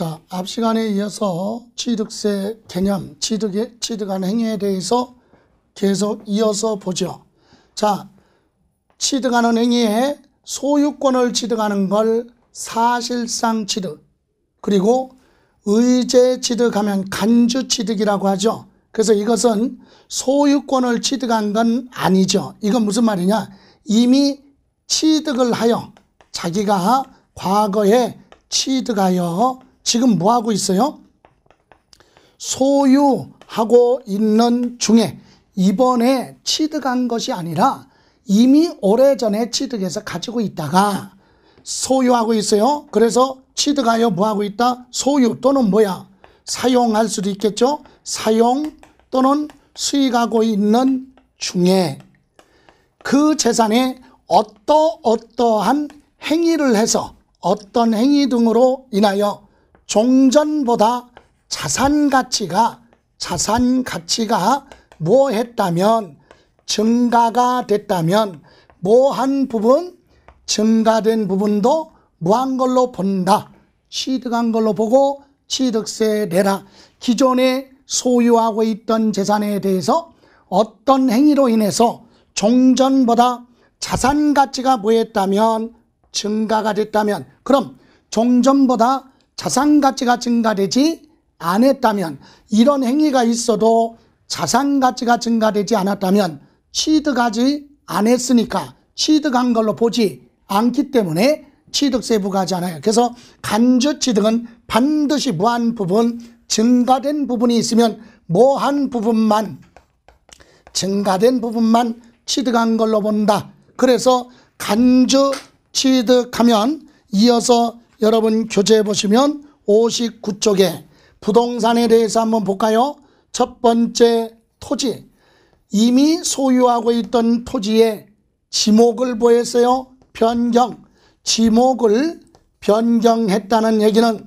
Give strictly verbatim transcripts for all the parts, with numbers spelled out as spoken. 자, 앞 시간에 이어서 취득세 개념, 취득의, 취득한 행위에 대해서 계속 이어서 보죠. 자, 취득하는 행위에 소유권을 취득하는 걸 사실상 취득, 그리고 의제 취득하면 간주 취득이라고 하죠. 그래서 이것은 소유권을 취득한 건 아니죠. 이건 무슨 말이냐, 이미 취득을 하여, 자기가 과거에 취득하여 지금 뭐하고 있어요? 소유하고 있는 중에, 이번에 취득한 것이 아니라 이미 오래전에 취득해서 가지고 있다가 소유하고 있어요. 그래서 취득하여 뭐하고 있다? 소유 또는 뭐야? 사용할 수도 있겠죠. 사용 또는 수익하고 있는 중에 그 재산에 어떠어떠한 행위를 해서, 어떤 행위 등으로 인하여 종전보다 자산가치가 자산가치가 뭐 했다면 증가가 됐다면, 뭐 한 부분 증가된 부분도 뭐 한 걸로 본다, 취득한 걸로 보고 취득세 내라. 기존에 소유하고 있던 재산에 대해서 어떤 행위로 인해서 종전보다 자산가치가 뭐 했다면 증가가 됐다면, 그럼 종전보다 자산가치가 증가되지 않았다면, 이런 행위가 있어도 자산가치가 증가되지 않았다면 취득하지 않았으니까 취득한 걸로 보지 않기 때문에 취득세 부과하지 않아요. 그래서 간주취득은 반드시 무한 부분 증가된 부분이 있으면 뭐한 부분만, 증가된 부분만 취득한 걸로 본다. 그래서 간주취득하면 이어서 여러분 교재 보시면 오십구 쪽에 부동산에 대해서 한번 볼까요? 첫 번째, 토지. 이미 소유하고 있던 토지에 지목을 보였어요. 변경. 지목을 변경했다는 얘기는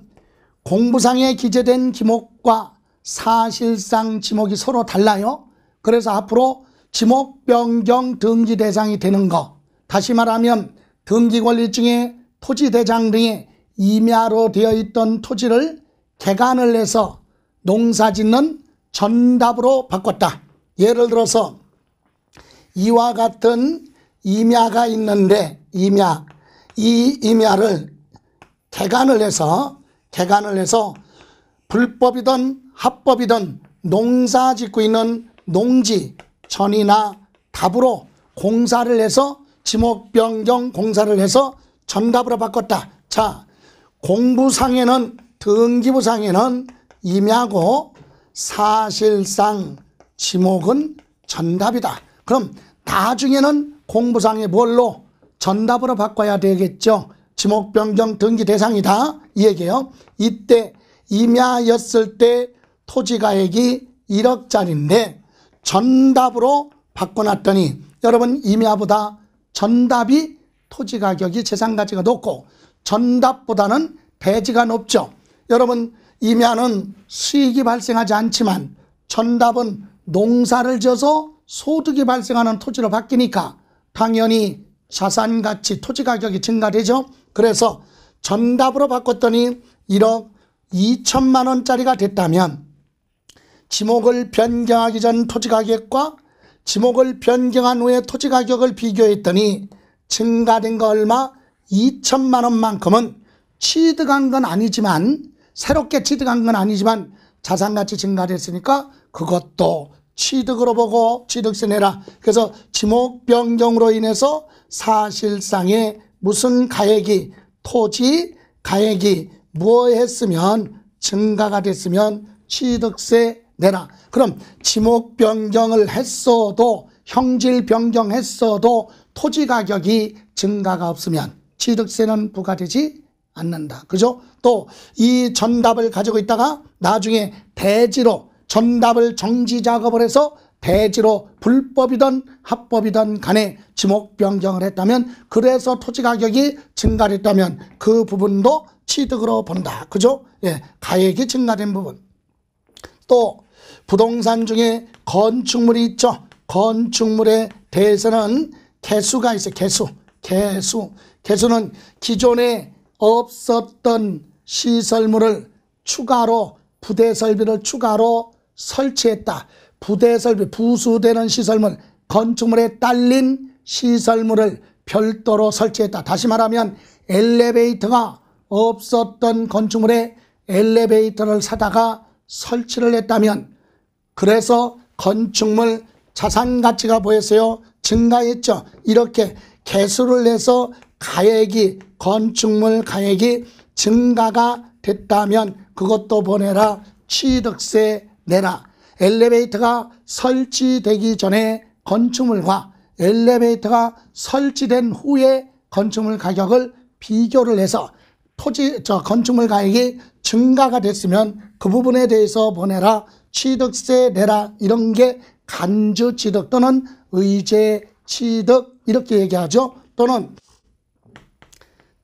공부상에 기재된 지목과 사실상 지목이 서로 달라요. 그래서 앞으로 지목 변경 등기 대상이 되는 거, 다시 말하면 등기권리증에 토지 대장 등의 임야로 되어 있던 토지를 개간을 해서 농사짓는 전답으로 바꿨다. 예를 들어서 이와 같은 임야가 있는데, 임야, 이 임야를 개간을 해서 개간을 해서 불법이든 합법이든 농사 짓고 있는 농지 전이나 답으로 공사를 해서 지목 변경 공사를 해서 전답으로 바꿨다. 자, 공부상에는, 등기부상에는 임야고 사실상 지목은 전답이다. 그럼 나중에는 공부상에 뭘로? 전답으로 바꿔야 되겠죠. 지목 변경 등기 대상이다, 이 얘기예요. 이때 임야였을 때 토지가액이 일억짜리인데 전답으로 바꿔놨더니, 여러분 임야보다 전답이 토지가격이 재산가치가 높고 전답보다는 대지가 높죠. 여러분 임야는 수익이 발생하지 않지만 전답은 농사를 지어서 소득이 발생하는 토지로 바뀌니까 당연히 자산가치, 토지가격이 증가되죠. 그래서 전답으로 바꿨더니 일억 이천만 원짜리가 됐다면, 지목을 변경하기 전 토지가격과 지목을 변경한 후에 토지가격을 비교했더니 증가된 거 얼마? 이천만 원만큼은 취득한 건 아니지만, 새롭게 취득한 건 아니지만 자산가치 증가됐으니까 그것도 취득으로 보고 취득세 내라. 그래서 지목 변경으로 인해서 사실상의 무슨 가액이, 토지 가액이 뭐 했으면 증가가 됐으면 취득세 내라. 그럼 지목 변경을 했어도, 형질 변경했어도 토지 가격이 증가가 없으면 취득세는 부과되지 않는다. 그죠? 또 이 전답을 가지고 있다가 나중에 대지로 전답을 정지작업을 해서 대지로 불법이든 합법이든 간에 지목 변경을 했다면, 그래서 토지가격이 증가했다면 그 부분도 취득으로 본다. 그죠? 예, 가액이 증가된 부분. 또 부동산 중에 건축물이 있죠. 건축물에 대해서는 개수가 있어요. 개수, 개수. 개수는 기존에 없었던 시설물을 추가로 부대 설비를 추가로 설치했다. 부대 설비, 부수되는 시설물, 건축물에 딸린 시설물을 별도로 설치했다. 다시 말하면 엘리베이터가 없었던 건축물에 엘리베이터를 사다가 설치를 했다면 그래서 건축물 자산가치가 보였어요. 증가했죠. 이렇게 개수를 내서 가액이, 건축물 가액이 증가가 됐다면 그것도 보내라. 취득세 내라. 엘리베이터가 설치되기 전에 건축물과 엘리베이터가 설치된 후에 건축물 가격을 비교를 해서 토지, 저 건축물 가액이 증가가 됐으면 그 부분에 대해서 보내라. 취득세 내라. 이런 게 간주취득 또는 의제취득 이렇게 얘기하죠. 또는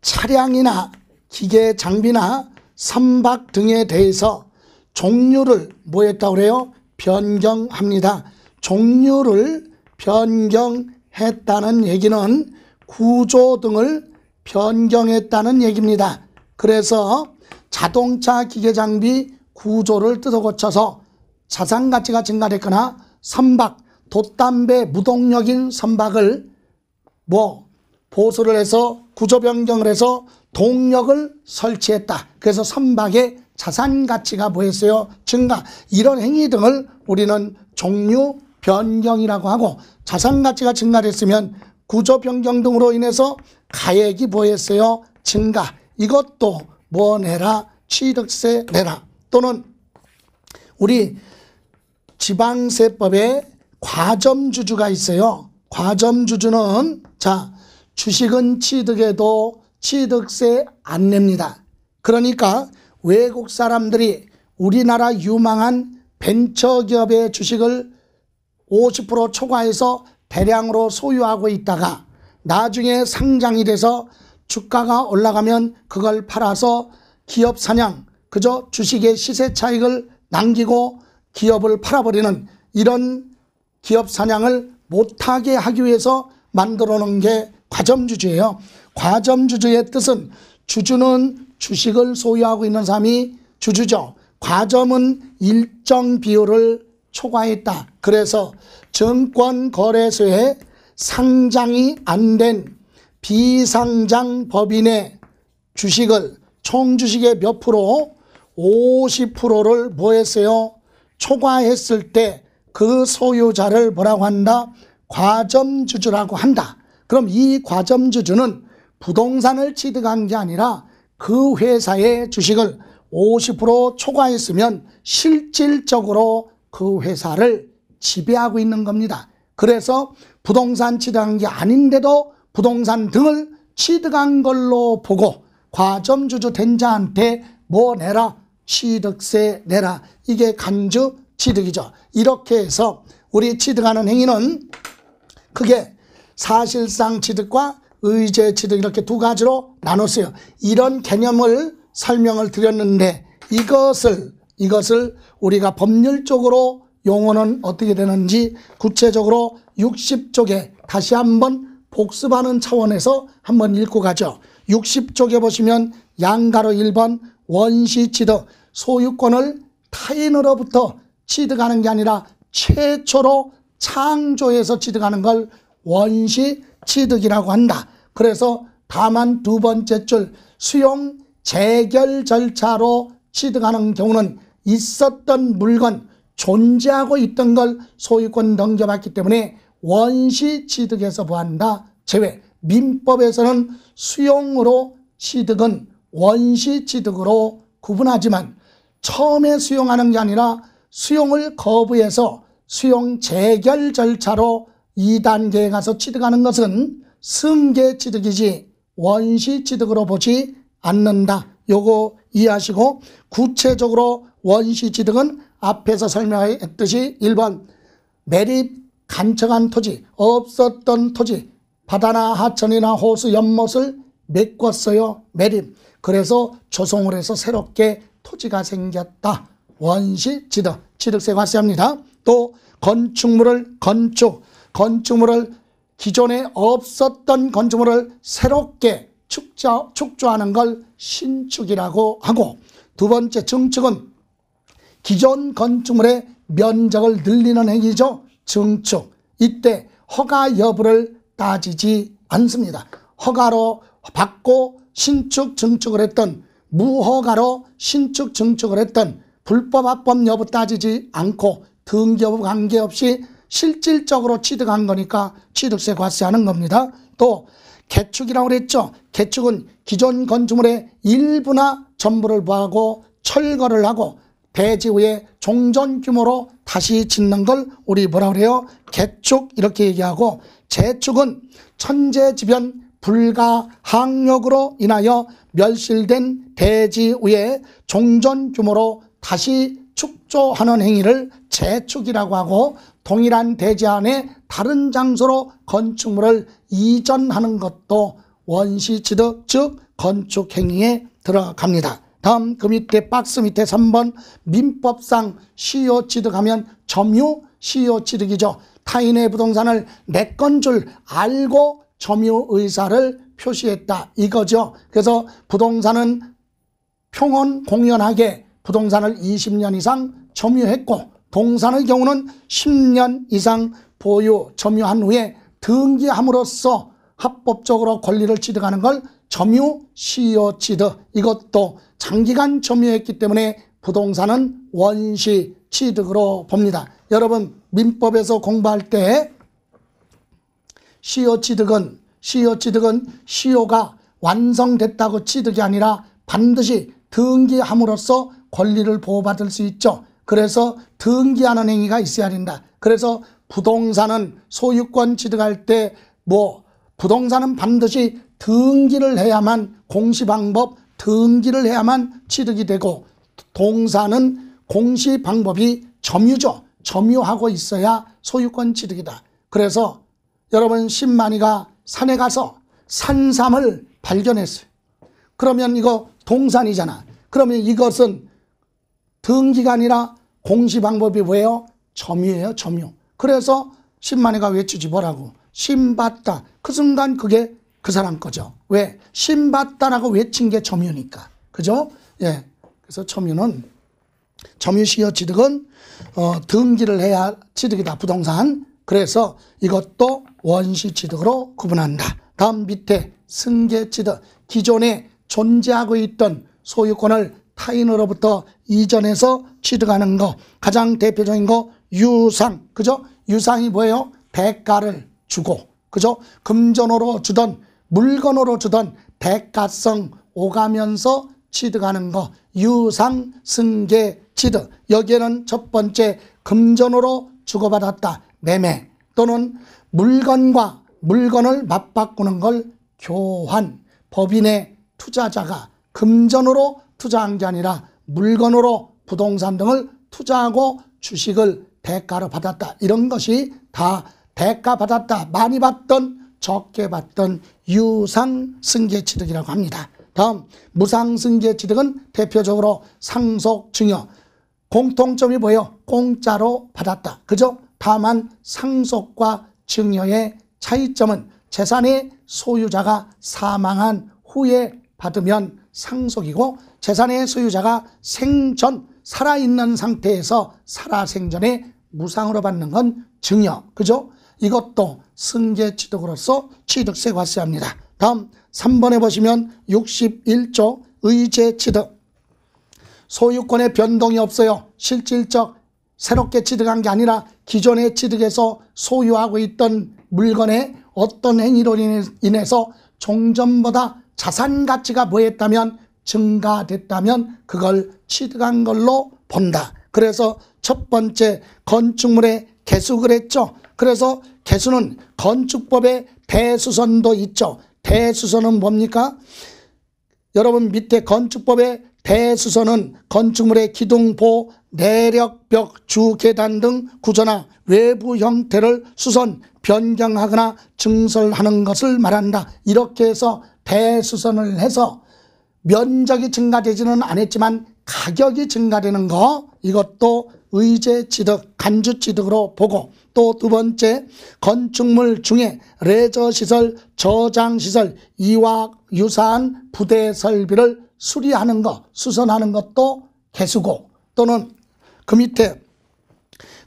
차량이나 기계 장비나 선박 등에 대해서 종류를 뭐 했다고 그래요? 변경합니다. 종류를 변경했다는 얘기는 구조 등을 변경했다는 얘기입니다. 그래서 자동차 기계 장비 구조를 뜯어 고쳐서 자산가치가 증가됐거나 선박, 돛담배 무동력인 선박을 뭐 보수를 해서 구조 변경을 해서 동력을 설치했다. 그래서 선박의 자산가치가 뭐였어요? 증가. 이런 행위 등을 우리는 종류 변경이라고 하고 자산가치가 증가됐으면 구조 변경 등으로 인해서 가액이 뭐였어요? 증가. 이것도 뭐 내라? 취득세 내라. 또는 우리 지방세법에 과점주주가 있어요. 과점주주는 자 주식은 취득해도 취득세 안 냅니다. 그러니까 외국 사람들이 우리나라 유망한 벤처기업의 주식을 오십 퍼센트 초과해서 대량으로 소유하고 있다가 나중에 상장이 돼서 주가가 올라가면 그걸 팔아서 기업 사냥, 그저 주식의 시세 차익을 남기고 기업을 팔아버리는 이런 기업 사냥을 못하게 하기 위해서 만들어 놓은 게 과점주주예요. 과점주주의 뜻은 주주는 주식을 소유하고 있는 사람이 주주죠. 과점은 일정 비율을 초과했다. 그래서 증권거래소에 상장이 안 된 비상장 법인의 주식을 총주식의 몇 프로? 오십 퍼센트를 뭐 했어요? 초과했을 때 그 소유자를 뭐라고 한다? 과점주주라고 한다. 그럼 이 과점주주는 부동산을 취득한 게 아니라 그 회사의 주식을 오십 퍼센트 초과했으면 실질적으로 그 회사를 지배하고 있는 겁니다. 그래서 부동산 취득한 게 아닌데도 부동산 등을 취득한 걸로 보고 과점주주 된 자한테 뭐 내라? 취득세 내라. 이게 간주취득이죠. 이렇게 해서 우리 취득하는 행위는 크게 사실상 취득과 의제취득 이렇게 두 가지로 나눴어요. 이런 개념을 설명을 드렸는데 이것을 이것을 우리가 법률적으로 용어는 어떻게 되는지 구체적으로 육십 쪽에 다시 한번 복습하는 차원에서 한번 읽고 가죠. 육십 쪽에 보시면 양가로 일 번 원시취득, 소유권을 타인으로부터 취득하는 게 아니라 최초로 창조해서 취득하는 걸 원시취득이라고 한다. 그래서 다만 두 번째 줄 수용 재결 절차로 취득하는 경우는 있었던 물건, 존재하고 있던 걸 소유권 넘겨받기 때문에 원시취득에서 보한다. 제외. 민법에서는 수용으로 취득은 원시취득으로 구분하지만 처음에 수용하는 게 아니라 수용을 거부해서 수용 재결 절차로 이 단계에 가서 취득하는 것은 승계취득이지 원시취득으로 보지 않는다. 요거 이해하시고 구체적으로 원시취득은 앞에서 설명했듯이 일 번 매립 간척한 토지, 없었던 토지, 바다나 하천이나 호수 연못을 메꿨어요. 매립. 그래서 조성을 해서 새롭게 토지가 생겼다. 원시취득, 취득세 과세합니다. 또 건축물을 건축, 건축물을 기존에 없었던 건축물을 새롭게 축조, 축조하는 걸 신축이라고 하고 두 번째, 증축은 기존 건축물의 면적을 늘리는 행위죠. 증축. 이때 허가 여부를 따지지 않습니다. 허가로 받고 신축, 증축을 했던, 무허가로 신축, 증축을 했던, 불법, 합법 여부 따지지 않고 등기 여부 관계없이 실질적으로 취득한 거니까 취득세 과세하는 겁니다. 또 개축이라고 그랬죠. 개축은 기존 건축물의 일부나 전부를 부하고 철거를 하고 대지 후에 종전 규모로 다시 짓는 걸 우리 뭐라 그래요? 개축, 이렇게 얘기하고, 재축은 천재지변 불가항력으로 인하여 멸실된 대지 후에 종전 규모로 다시 축조하는 행위를 재축이라고 하고, 동일한 대지 안에 다른 장소로 건축물을 이전하는 것도 원시취득, 즉 건축행위에 들어갑니다. 다음, 그 밑에 박스 밑에 삼 번, 민법상 시효취득하면 점유시효취득이죠. 타인의 부동산을 내 건 줄 알고 점유 의사를 표시했다, 이거죠. 그래서 부동산은 평온 공연하게 부동산을 이십 년 이상 점유했고, 동산의 경우는 십 년 이상 보유, 점유한 후에 등기함으로써 합법적으로 권리를 취득하는 걸 점유, 시효, 취득. 이것도 장기간 점유했기 때문에 부동산은 원시 취득으로 봅니다. 여러분, 민법에서 공부할 때 시효, 취득은, 시효, 취득은 시효가 완성됐다고 취득이 아니라 반드시 등기함으로써 권리를 보호받을 수 있죠. 그래서 등기하는 행위가 있어야 된다. 그래서 부동산은 소유권 취득할 때 뭐 부동산은 반드시 등기를 해야만, 공시방법 등기를 해야만 취득이 되고, 동산은 공시방법이 점유죠. 점유하고 있어야 소유권 취득이다. 그래서 여러분, 신만이가 산에 가서 산삼을 발견했어요. 그러면 이거 동산이잖아. 그러면 이것은 등기가 아니라 공시방법이 뭐예요? 점유예요, 점유. 그래서 신만이가 외치지 뭐라고? 신받다. 그 순간 그게 그 사람 거죠. 왜? 신받다라고 외친 게 점유니까. 그죠? 예. 그래서 점유는, 점유시효 취득은 어, 등기를 해야 취득이다, 부동산. 그래서 이것도 원시 취득으로 구분한다. 다음 밑에 승계 취득. 기존에 존재하고 있던 소유권을 타인으로부터 이전해서 취득하는 거. 가장 대표적인 거 유상. 그죠? 유상이 뭐예요? 대가를 주고. 그죠? 금전으로 주던 물건으로 주던 대가성 오가면서 취득하는 거. 유상, 승계, 취득. 여기에는 첫 번째, 금전으로 주고받았다, 매매. 또는 물건과 물건을 맞바꾸는 걸 교환. 법인의 투자자가 금전으로 투자한 게 아니라 물건으로 부동산 등을 투자하고 주식을 대가로 받았다. 이런 것이 다 대가 받았다. 많이 받던 적게 받던 유상 승계 취득이라고 합니다. 다음, 무상 승계 취득은 대표적으로 상속, 증여. 공통점이 뭐예요? 공짜로 받았다. 그죠? 다만 상속과 증여의 차이점은 재산의 소유자가 사망한 후에 받으면 상속이고, 재산의 소유자가 생전 살아있는 상태에서 살아생전에 무상으로 받는 건 증여. 그죠? 이것도 승계취득으로서 취득세 과세합니다. 다음 삼 번에 보시면 육십일 조 의제취득. 소유권의 변동이 없어요. 실질적 새롭게 취득한 게 아니라 기존의 취득에서 소유하고 있던 물건의 어떤 행위로 인해서 종전보다 자산 가치가 뭐했다면, 증가됐다면 그걸 취득한 걸로 본다. 그래서 첫 번째, 건축물의 개수 그랬죠. 그래서 개수는 건축법의 대수선도 있죠. 대수선은 뭡니까? 여러분, 밑에 건축법의 대수선은 건축물의 기둥, 보, 내력, 벽, 주, 계단 등 구조나 외부 형태를 수선, 변경하거나 증설하는 것을 말한다. 이렇게 해서 대수선을 해서 면적이 증가되지는 않았지만 가격이 증가되는 거, 이것도 의제취득, 간주취득으로 보고, 또 두 번째, 건축물 중에 레저시설, 저장시설, 이와 유사한 부대 설비를 수리하는 것, 수선하는 것도 개수고, 또는 그 밑에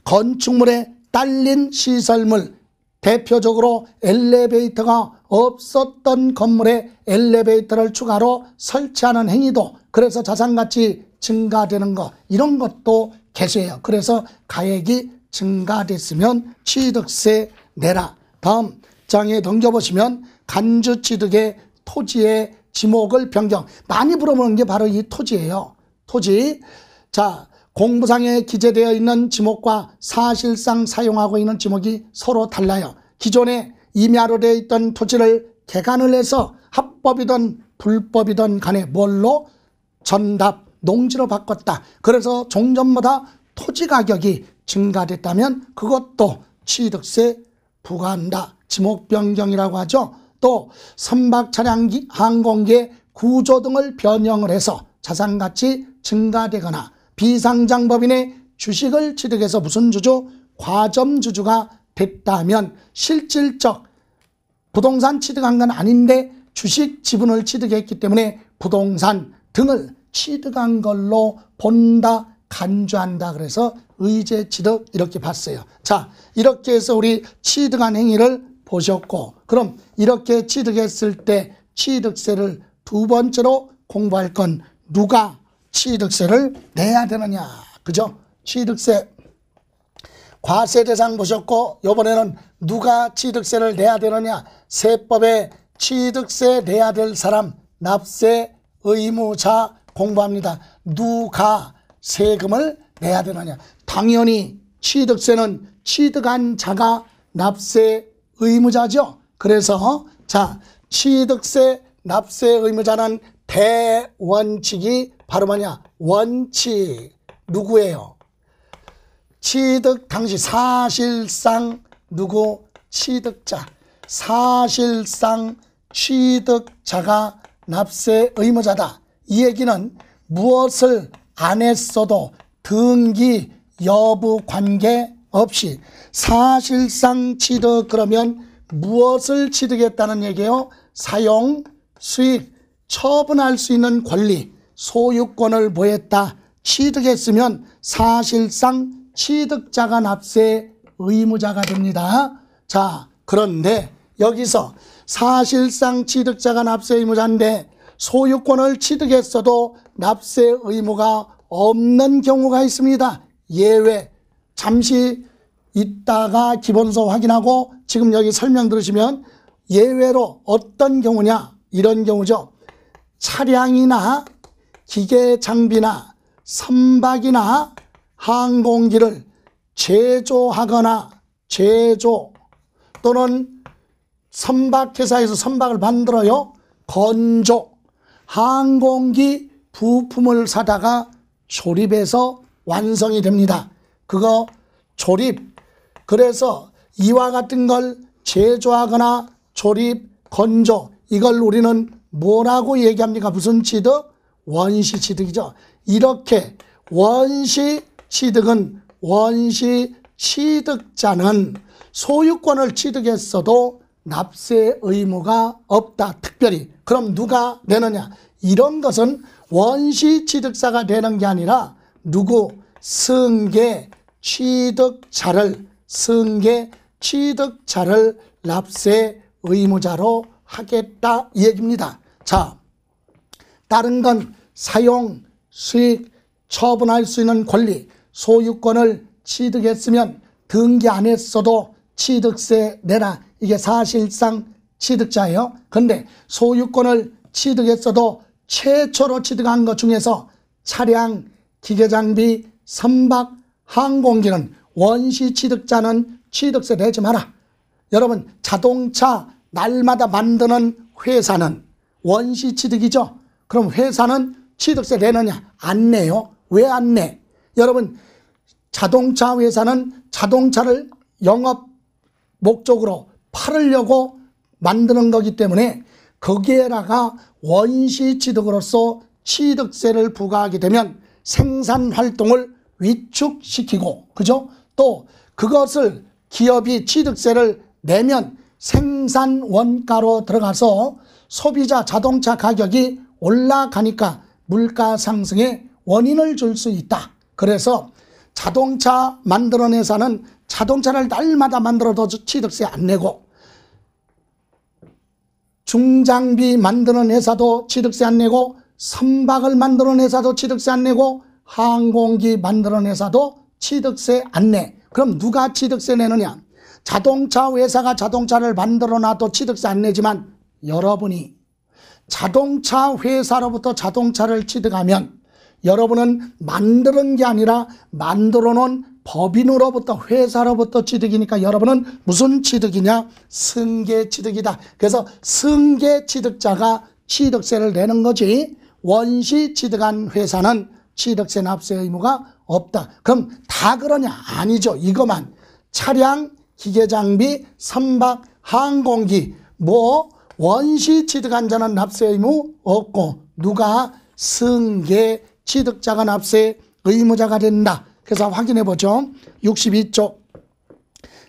건축물에 딸린 시설물, 대표적으로 엘리베이터가 없었던 건물에 엘리베이터를 추가로 설치하는 행위도, 그래서 자산가치 증가되는 것, 이런 것도 개수예요. 그래서 가액이 증가됐으면 취득세 내라. 다음 장에 넘겨보시면 간주취득의 토지의 지목을 변경. 많이 물어보는 게 바로 이 토지예요. 토지. 자, 공부상에 기재되어 있는 지목과 사실상 사용하고 있는 지목이 서로 달라요. 기존에 임야로 되어 있던 토지를 개간을 해서 합법이든 불법이든 간에 뭘로? 전답, 농지로 바꿨다. 그래서 종전보다 토지 가격이 증가됐다면 그것도 취득세 부과한다. 지목 변경이라고 하죠. 또 선박, 차량기, 항공기의 구조 등을 변형을 해서 자산가치 증가되거나, 비상장법인의 주식을 취득해서 무슨 주주? 과점주주가 됐다면 실질적 부동산 취득한 건 아닌데 주식 지분을 취득했기 때문에 부동산 등을 취득한 걸로 본다, 간주한다. 그래서 의제취득 이렇게 봤어요. 자, 이렇게 해서 우리 취득한 행위를 보셨고, 그럼 이렇게 취득했을 때 취득세를 두 번째로 공부할 건 누가 취득세를 내야 되느냐, 그죠? 취득세 과세 대상 보셨고, 이번에는 누가 취득세를 내야 되느냐, 세법에 취득세 내야 될 사람, 납세 의무자 공부합니다. 누가 세금을 내야 되느냐. 당연히 취득세는 취득한 자가 납세 의무자죠. 그래서 자, 취득세 납세 의무자는 대원칙이 바로 뭐냐? 원칙. 누구예요? 취득 당시 사실상 누구? 취득자. 사실상 취득자가 납세 의무자다. 이 얘기는 무엇을 안 했어도 등기 여부 관계없이 사실상 취득, 그러면 무엇을 취득했다는 얘기예요? 사용, 수익, 처분할 수 있는 권리, 소유권을 보였다. 취득했으면 사실상 취득자가 납세 의무자가 됩니다. 자, 그런데 여기서 사실상 취득자가 납세 의무자인데 소유권을 취득했어도 납세 의무가 없는 경우가 있습니다. 예외. 잠시 있다가 기본서 확인하고 지금 여기 설명 들으시면 예외로 어떤 경우냐, 이런 경우죠. 차량이나 기계 장비나 선박이나 항공기를 제조하거나 제조 또는 선박회사에서 선박을 만들어요. 건조, 항공기 부품을 사다가 조립해서 완성이 됩니다. 그거 조립. 그래서 이와 같은 걸 제조하거나 조립, 건조, 이걸 우리는 뭐라고 얘기합니까? 무슨 취득? 원시 취득이죠. 이렇게 원시 취득은, 원시 취득자는 소유권을 취득했어도 납세 의무가 없다. 특별히. 그럼 누가 내느냐? 이런 것은 원시 취득자가 되는 게 아니라 누구? 승계 취득자를, 승계 취득자를 납세 의무자로 하겠다, 이 얘기입니다. 자, 다른 건 사용, 수익, 처분할 수 있는 권리, 소유권을 취득했으면 등기 안 했어도 취득세 내라. 이게 사실상 취득자예요. 근데 소유권을 취득했어도 최초로 취득한 것 중에서 차량, 기계장비, 선박, 항공기는 원시 취득자는 취득세 내지 마라. 여러분, 자동차 날마다 만드는 회사는 원시 취득이죠. 그럼 회사는 취득세 내느냐? 안 내요. 왜 안 내? 여러분, 자동차 회사는 자동차를 영업 목적으로 팔으려고 만드는 거기 때문에 거기에다가 원시 취득으로서 취득세를 부과하게 되면 생산 활동을 위축시키고, 그죠? 또 그것을 기업이 취득세를 내면 생산 원가로 들어가서 소비자 자동차 가격이 올라가니까 물가 상승의 원인을 줄 수 있다. 그래서 자동차 만드는 회사는 자동차를 날마다 만들어도 취득세 안 내고, 중장비 만드는 회사도 취득세 안 내고, 선박을 만드는 회사도 취득세 안 내고, 항공기 만드는 회사도 취득세 안 내. 그럼 누가 취득세 내느냐? 자동차 회사가 자동차를 만들어놔도 취득세 안 내지만 여러분이 자동차 회사로부터 자동차를 취득하면 여러분은 만드는 게 아니라 만들어놓은 법인으로부터, 회사로부터 취득이니까 여러분은 무슨 취득이냐? 승계취득이다. 그래서 승계취득자가 취득세를 내는 거지 원시 취득한 회사는 취득세 납세 의무가 없다. 그럼 다 그러냐? 아니죠. 이것만 차량, 기계장비, 선박, 항공기 뭐 원시 취득한 자는 납세 의무 없고 누가 승계 취득자가 납세 의무자가 된다. 그래서 확인해 보죠. 육십이 조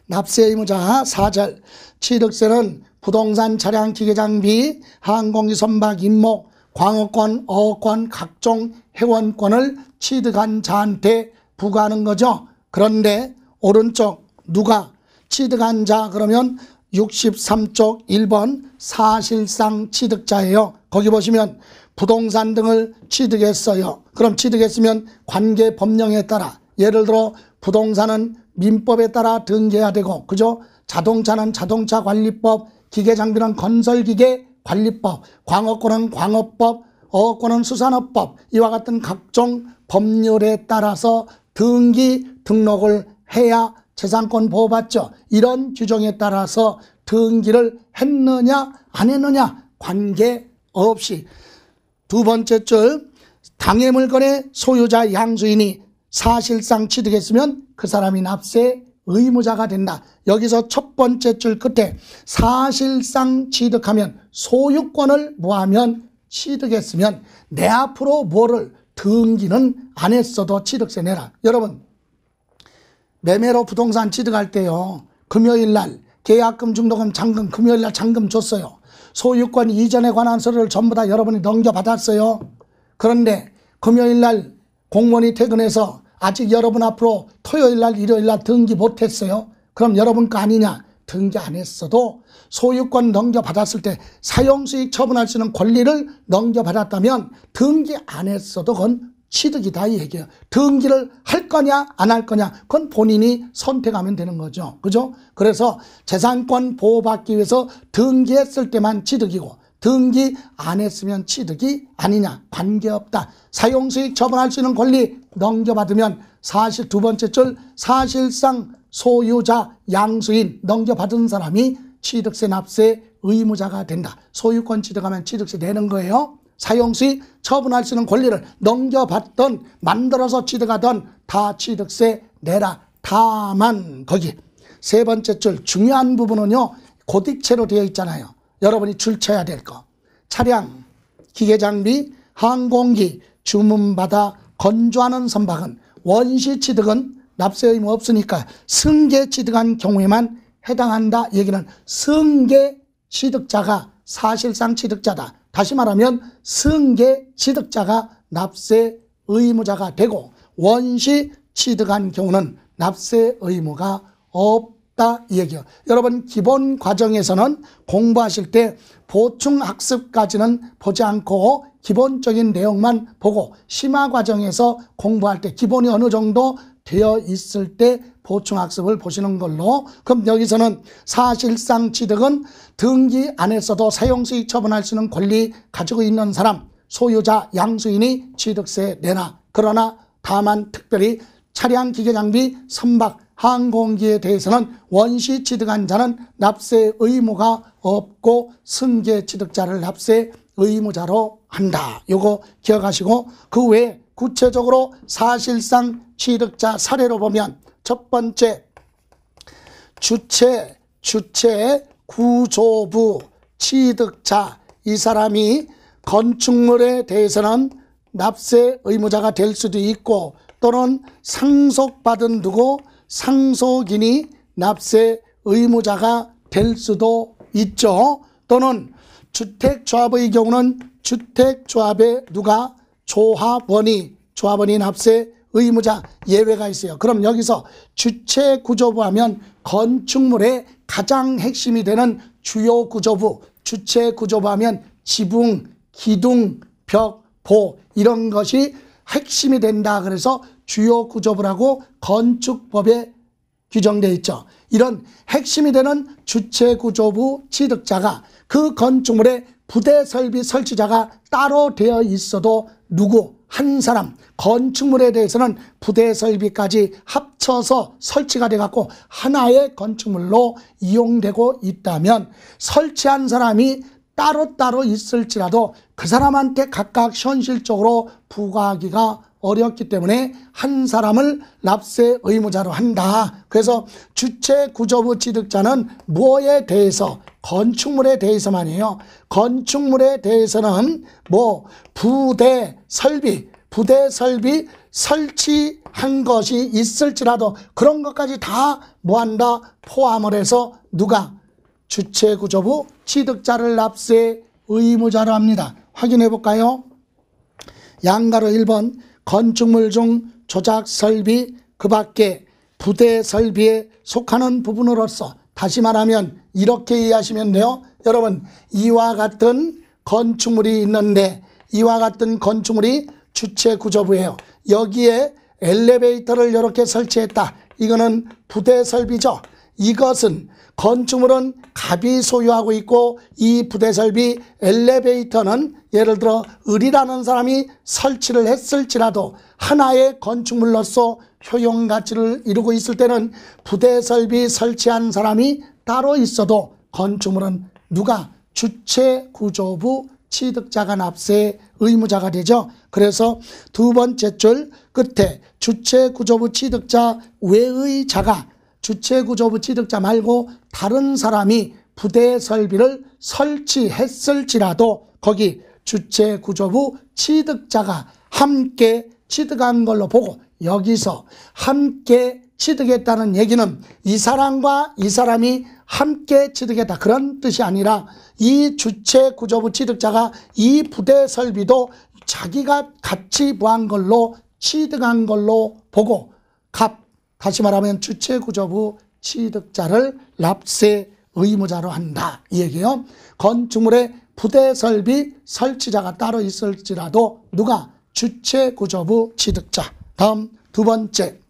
납세 의무자 사 절 취득세는 부동산, 차량, 기계장비, 항공기, 선박, 임목, 광어권, 어업권, 각종 회원권을 취득한 자한테 부과하는 거죠. 그런데 오른쪽 누가 취득한 자 그러면 육십삼 쪽 일 번 사실상 취득자예요. 거기 보시면 부동산 등을 취득했어요. 그럼 취득했으면 관계 법령에 따라, 예를 들어 부동산은 민법에 따라 등기해야 되고, 그죠? 자동차는 자동차 관리법, 기계장비는 건설기계 관리법, 광어권은 광어법, 어업권은 수산업법, 이와 같은 각종 법률에 따라서 등기 등록을 해야 재산권 보호받죠. 이런 규정에 따라서 등기를 했느냐 안 했느냐 관계없이. 두 번째 줄 당해물건의 소유자 양수인이 사실상 취득했으면 그 사람이 납세 의무자가 된다. 여기서 첫 번째 줄 끝에 사실상 취득하면 소유권을 뭐하면 취득했으면 내 앞으로 뭐를 등기는 안 했어도 취득세 내라. 여러분 매매로 부동산 취득할 때요, 금요일날 계약금, 중도금, 잔금, 금요일날 잔금 줬어요. 소유권 이전에 관한 서류를 전부 다 여러분이 넘겨받았어요. 그런데 금요일날 공무원이 퇴근해서 아직 여러분 앞으로 토요일날, 일요일날 등기 못했어요. 그럼 여러분 거 아니냐? 등기 안 했어도 소유권 넘겨받았을 때 사용수익 처분할 수 있는 권리를 넘겨받았다면 등기 안 했어도 그건 취득이다 이 얘기예요. 등기를 할 거냐 안 할 거냐 그건 본인이 선택하면 되는 거죠. 그죠? 그래서 재산권 보호받기 위해서 등기했을 때만 취득이고 등기 안 했으면 취득이 아니냐 관계없다. 사용수익 처분할 수 있는 권리 넘겨받으면 사실 두 번째 줄 사실상 소유자 양수인 넘겨받은 사람이 취득세 납세 의무자가 된다. 소유권 취득하면 취득세 내는 거예요. 사용수익 처분할 수 있는 권리를 넘겨받던 만들어서 취득하던 다 취득세 내라. 다만 거기 세 번째 줄 중요한 부분은요. 고딕체로 되어 있잖아요. 여러분이 줄쳐야 될 거. 차량, 기계장비, 항공기, 주문받아 건조하는 선박은 원시 취득은 납세 의무 없으니까 승계 취득한 경우에만 해당한다. 얘기는 승계 취득자가 사실상 취득자다. 다시 말하면 승계 취득자가 납세 의무자가 되고 원시 취득한 경우는 납세 의무가 없다 이 얘기예요. 여러분 기본 과정에서는 공부하실 때 보충 학습까지는 보지 않고 기본적인 내용만 보고 심화 과정에서 공부할 때 기본이 어느 정도 되어 있을 때 보충학습을 보시는 걸로. 그럼 여기서는 사실상 취득은 등기 안 했어도 사용수익 처분할 수 있는 권리 가지고 있는 사람 소유자 양수인이 취득세 내라. 그러나 다만 특별히 차량, 기계장비, 선박, 항공기에 대해서는 원시 취득한 자는 납세 의무가 없고 승계 취득자를 납세 의무자로 한다. 요거 기억하시고 그 외에 구체적으로 사실상 취득자 사례로 보면 첫 번째 주체, 주체, 구조부, 취득자 이 사람이 건축물에 대해서는 납세 의무자가 될 수도 있고 또는 상속받은 누구 상속인이 납세 의무자가 될 수도 있죠. 또는 주택조합의 경우는 주택조합에 누가? 조합원이, 조합원인 합세 의무자, 예외가 있어요. 그럼 여기서 주체구조부 하면 건축물의 가장 핵심이 되는 주요 구조부, 주체구조부 하면 지붕, 기둥, 벽, 보 이런 것이 핵심이 된다. 그래서 주요 구조부라고 건축법에 규정되어 있죠. 이런 핵심이 되는 주체구조부 취득자가 그 건축물의 부대 설비 설치자가 따로 되어 있어도 누구? 한 사람. 건축물에 대해서는 부대 설비까지 합쳐서 설치가 돼갖고 하나의 건축물로 이용되고 있다면 설치한 사람이 따로따로 있을지라도 그 사람한테 각각 현실적으로 부과하기가 어렵기 때문에 한 사람을 납세 의무자로 한다. 그래서 주체구조부 취득자는 뭐에 대해서? 건축물에 대해서만이에요. 건축물에 대해서는 뭐 부대 설비, 부대 설비 설치한 것이 있을지라도 그런 것까지 다 뭐한다? 포함을 해서 누가? 주체구조부 취득자를 납세 의무자로 합니다. 확인해 볼까요? 양가로 일 번, 건축물 중 조작 설비 그 밖에 부대 설비에 속하는 부분으로서, 다시 말하면 이렇게 이해하시면 돼요. 여러분, 이와 같은 건축물이 있는데 이와 같은 건축물이 주체구조부예요. 여기에 엘리베이터를 이렇게 설치했다. 이거는 부대 설비죠. 이것은 건축물은 갑이 소유하고 있고 이 부대설비 엘리베이터는 예를 들어 을이라는 사람이 설치를 했을지라도 하나의 건축물로서 효용가치를 이루고 있을 때는 부대설비 설치한 사람이 따로 있어도 건축물은 누가? 주체구조부 취득자가 납세 의무자가 되죠. 그래서 두 번째 줄 끝에 주체구조부 취득자 외의 자가, 주체구조부 취득자 말고 다른 사람이 부대 설비를 설치했을지라도 거기 주체구조부 취득자가 함께 취득한 걸로 보고, 여기서 함께 취득했다는 얘기는 이 사람과 이 사람이 함께 취득했다 그런 뜻이 아니라 이 주체구조부 취득자가 이 부대 설비도 자기가 같이 구한 걸로 취득한 걸로 보고 갑, 다시 말하면 주체구조부 취득자를 납세 의무자로 한다 이 얘기예요. 건축물에 부대설비 설치자가 따로 있을지라도 누가? 주체구조부 취득자. 다음 두 번째,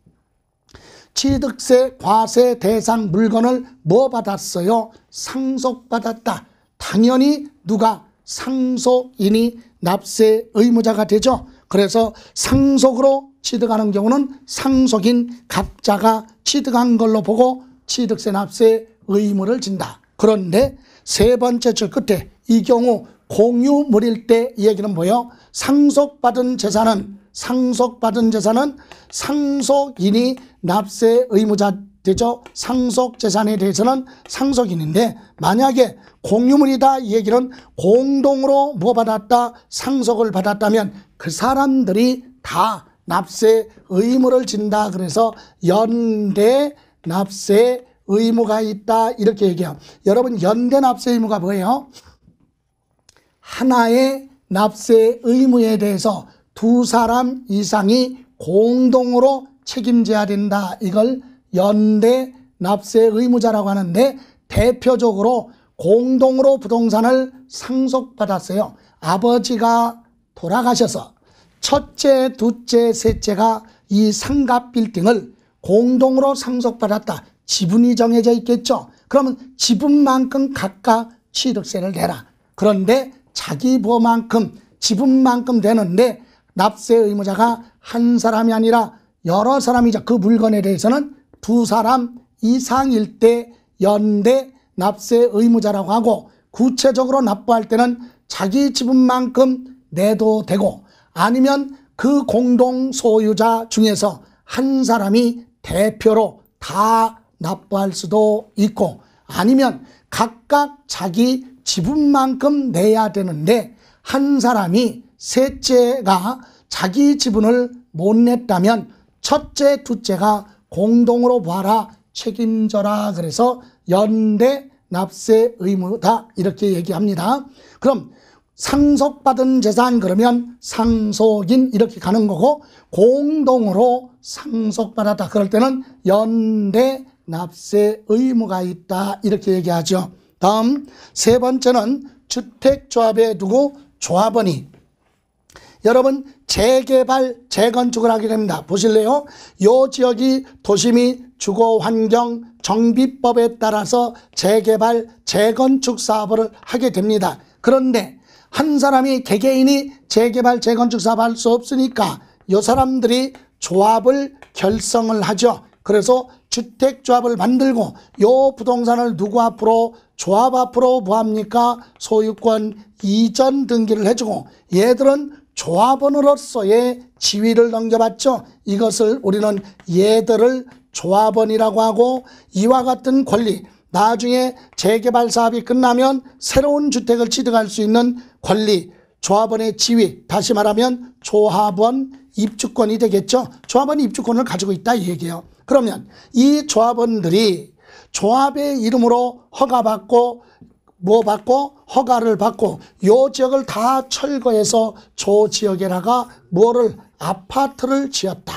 취득세 과세 대상 물건을 뭐 받았어요? 상속받았다. 당연히 누가? 상속인이 납세 의무자가 되죠. 그래서 상속으로 취득하는 경우는 상속인 갑자가 취득한 걸로 보고 취득세 납세 의무를 진다. 그런데 세 번째 줄 끝에 이 경우 공유물일 때 이 얘기는 뭐예요? 상속받은 재산은 상속받은 재산은 상속인이 납세 의무자 되죠. 상속 재산에 대해서는 상속인인데 만약에 공유물이다 이 얘기는 공동으로 뭐 받았다? 상속을 받았다면 그 사람들이 다 납세 의무를 진다. 그래서 연대 납세 의무가 있다 이렇게 얘기해요. 여러분, 연대 납세 의무가 뭐예요? 하나의 납세 의무에 대해서 두 사람 이상이 공동으로 책임져야 된다. 이걸 연대 납세 의무자라고 하는데 대표적으로 공동으로 부동산을 상속받았어요. 아버지가 돌아가셔서 첫째, 둘째, 셋째가 이 상가 빌딩을 공동으로 상속받았다. 지분이 정해져 있겠죠. 그러면 지분만큼 각각 취득세를 내라. 그런데 자기 부만큼 지분만큼 되는데 납세 의무자가 한 사람이 아니라 여러 사람이자 그 물건에 대해서는 두 사람 이상일 때 연대 납세 의무자라고 하고, 구체적으로 납부할 때는 자기 지분만큼 내도 되고 아니면 그 공동 소유자 중에서 한 사람이 대표로 다 납부할 수도 있고 아니면 각각 자기 지분만큼 내야 되는데 한 사람이 셋째가 자기 지분을 못 냈다면 첫째, 둘째가 공동으로 봐라 책임져라. 그래서 연대 납세 의무다 이렇게 얘기합니다. 그럼 상속받은 재산 그러면 상속인 이렇게 가는 거고, 공동으로 상속받았다 그럴 때는 연대 납세 의무가 있다 이렇게 얘기하죠. 다음 세 번째는 주택조합에 두고 조합원이 여러분 재개발 재건축을 하게 됩니다. 보실래요? 요 지역이 도심이 주거환경 정비법에 따라서 재개발 재건축 사업을 하게 됩니다. 그런데 한 사람이 개개인이 재개발 재건축 사업을 할 수 없으니까 요 사람들이 조합을 결성을 하죠. 그래서 주택조합을 만들고 요 부동산을 누구 앞으로, 조합 앞으로 뭐합니까? 소유권 이전 등기를 해주고 얘들은 조합원으로서의 지위를 넘겨받죠. 이것을 우리는 얘들을 조합원이라고 하고, 이와 같은 권리 나중에 재개발 사업이 끝나면 새로운 주택을 취득할 수 있는 권리, 조합원의 지위, 다시 말하면 조합원 입주권이 되겠죠. 조합원 입주권을 가지고 있다 이 얘기예요. 그러면 이 조합원들이 조합의 이름으로 허가받고 뭐 받고 허가를 받고 요 지역을 다 철거해서 저 지역에다가 뭐를 아파트를 지었다.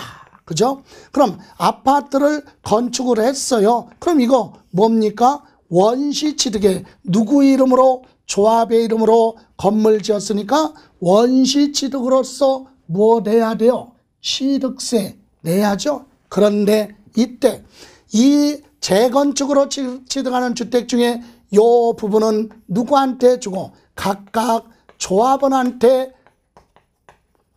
그죠? 그럼 아파트를 건축을 했어요. 그럼 이거 뭡니까? 원시취득에 누구 이름으로, 조합의 이름으로 건물 지었으니까 원시취득으로서 뭐 내야 돼요? 취득세 내야죠. 그런데 이때 이 재건축으로 취득하는 주택 중에 요 부분은 누구한테 주고, 각각 조합원한테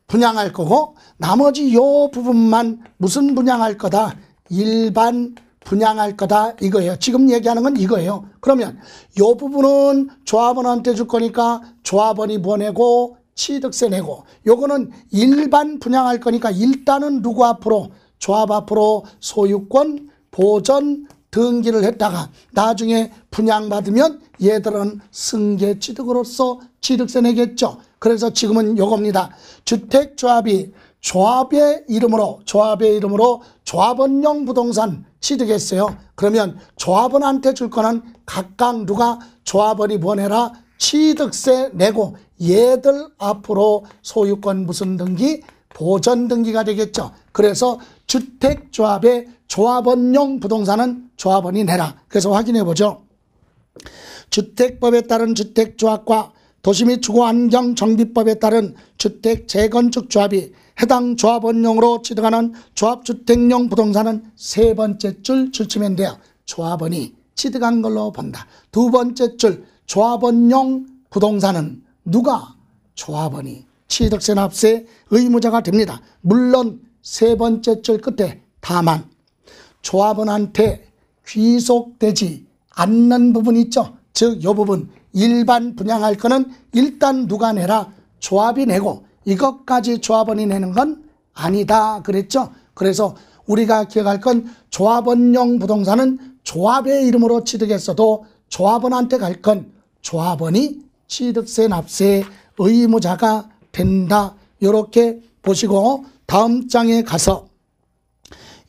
분양할 거고, 나머지 요 부분만 무슨 분양할 거다? 일반 분양할 거다 이거예요. 지금 얘기하는 건 이거예요. 그러면 요 부분은 조합원한테 줄 거니까 조합원이 뭐 내고? 취득세 내고, 요거는 일반 분양할 거니까 일단은 누구 앞으로? 조합 앞으로 소유권 보전 등기를 했다가 나중에 분양받으면 얘들은 승계 취득으로서 취득세 내겠죠. 그래서 지금은 요겁니다. 주택조합이 조합의 이름으로, 조합의 이름으로 조합원용 부동산 취득했어요. 그러면 조합원한테 줄 거는 각각 누가, 조합원이 뭐 내라? 취득세 내고 얘들 앞으로 소유권 무슨 등기? 보전 등기가 되겠죠. 그래서 주택조합의 조합원용 부동산은 조합원이 내라. 그래서 확인해보죠. 주택법에 따른 주택조합과 도시 및 주거환경 정비법에 따른 주택재건축조합이 해당 조합원용으로 취득하는 조합주택용 부동산은 세 번째 줄 줄치면 돼요. 조합원이 취득한 걸로 본다. 두 번째 줄 조합원용 부동산은 누가? 조합원이 취득세 납세 의무자가 됩니다. 물론 세 번째 줄 끝에 다만 조합원한테 귀속되지 않는 부분이 있죠. 즉 요 부분 일반 분양할 거는 일단 누가 내라? 조합이 내고 이것까지 조합원이 내는 건 아니다 그랬죠. 그래서 우리가 기억할 건 조합원용 부동산은 조합의 이름으로 취득했어도 조합원한테 갈 건 조합원이 취득세 납세 의무자가 된다. 이렇게 보시고 다음 장에 가서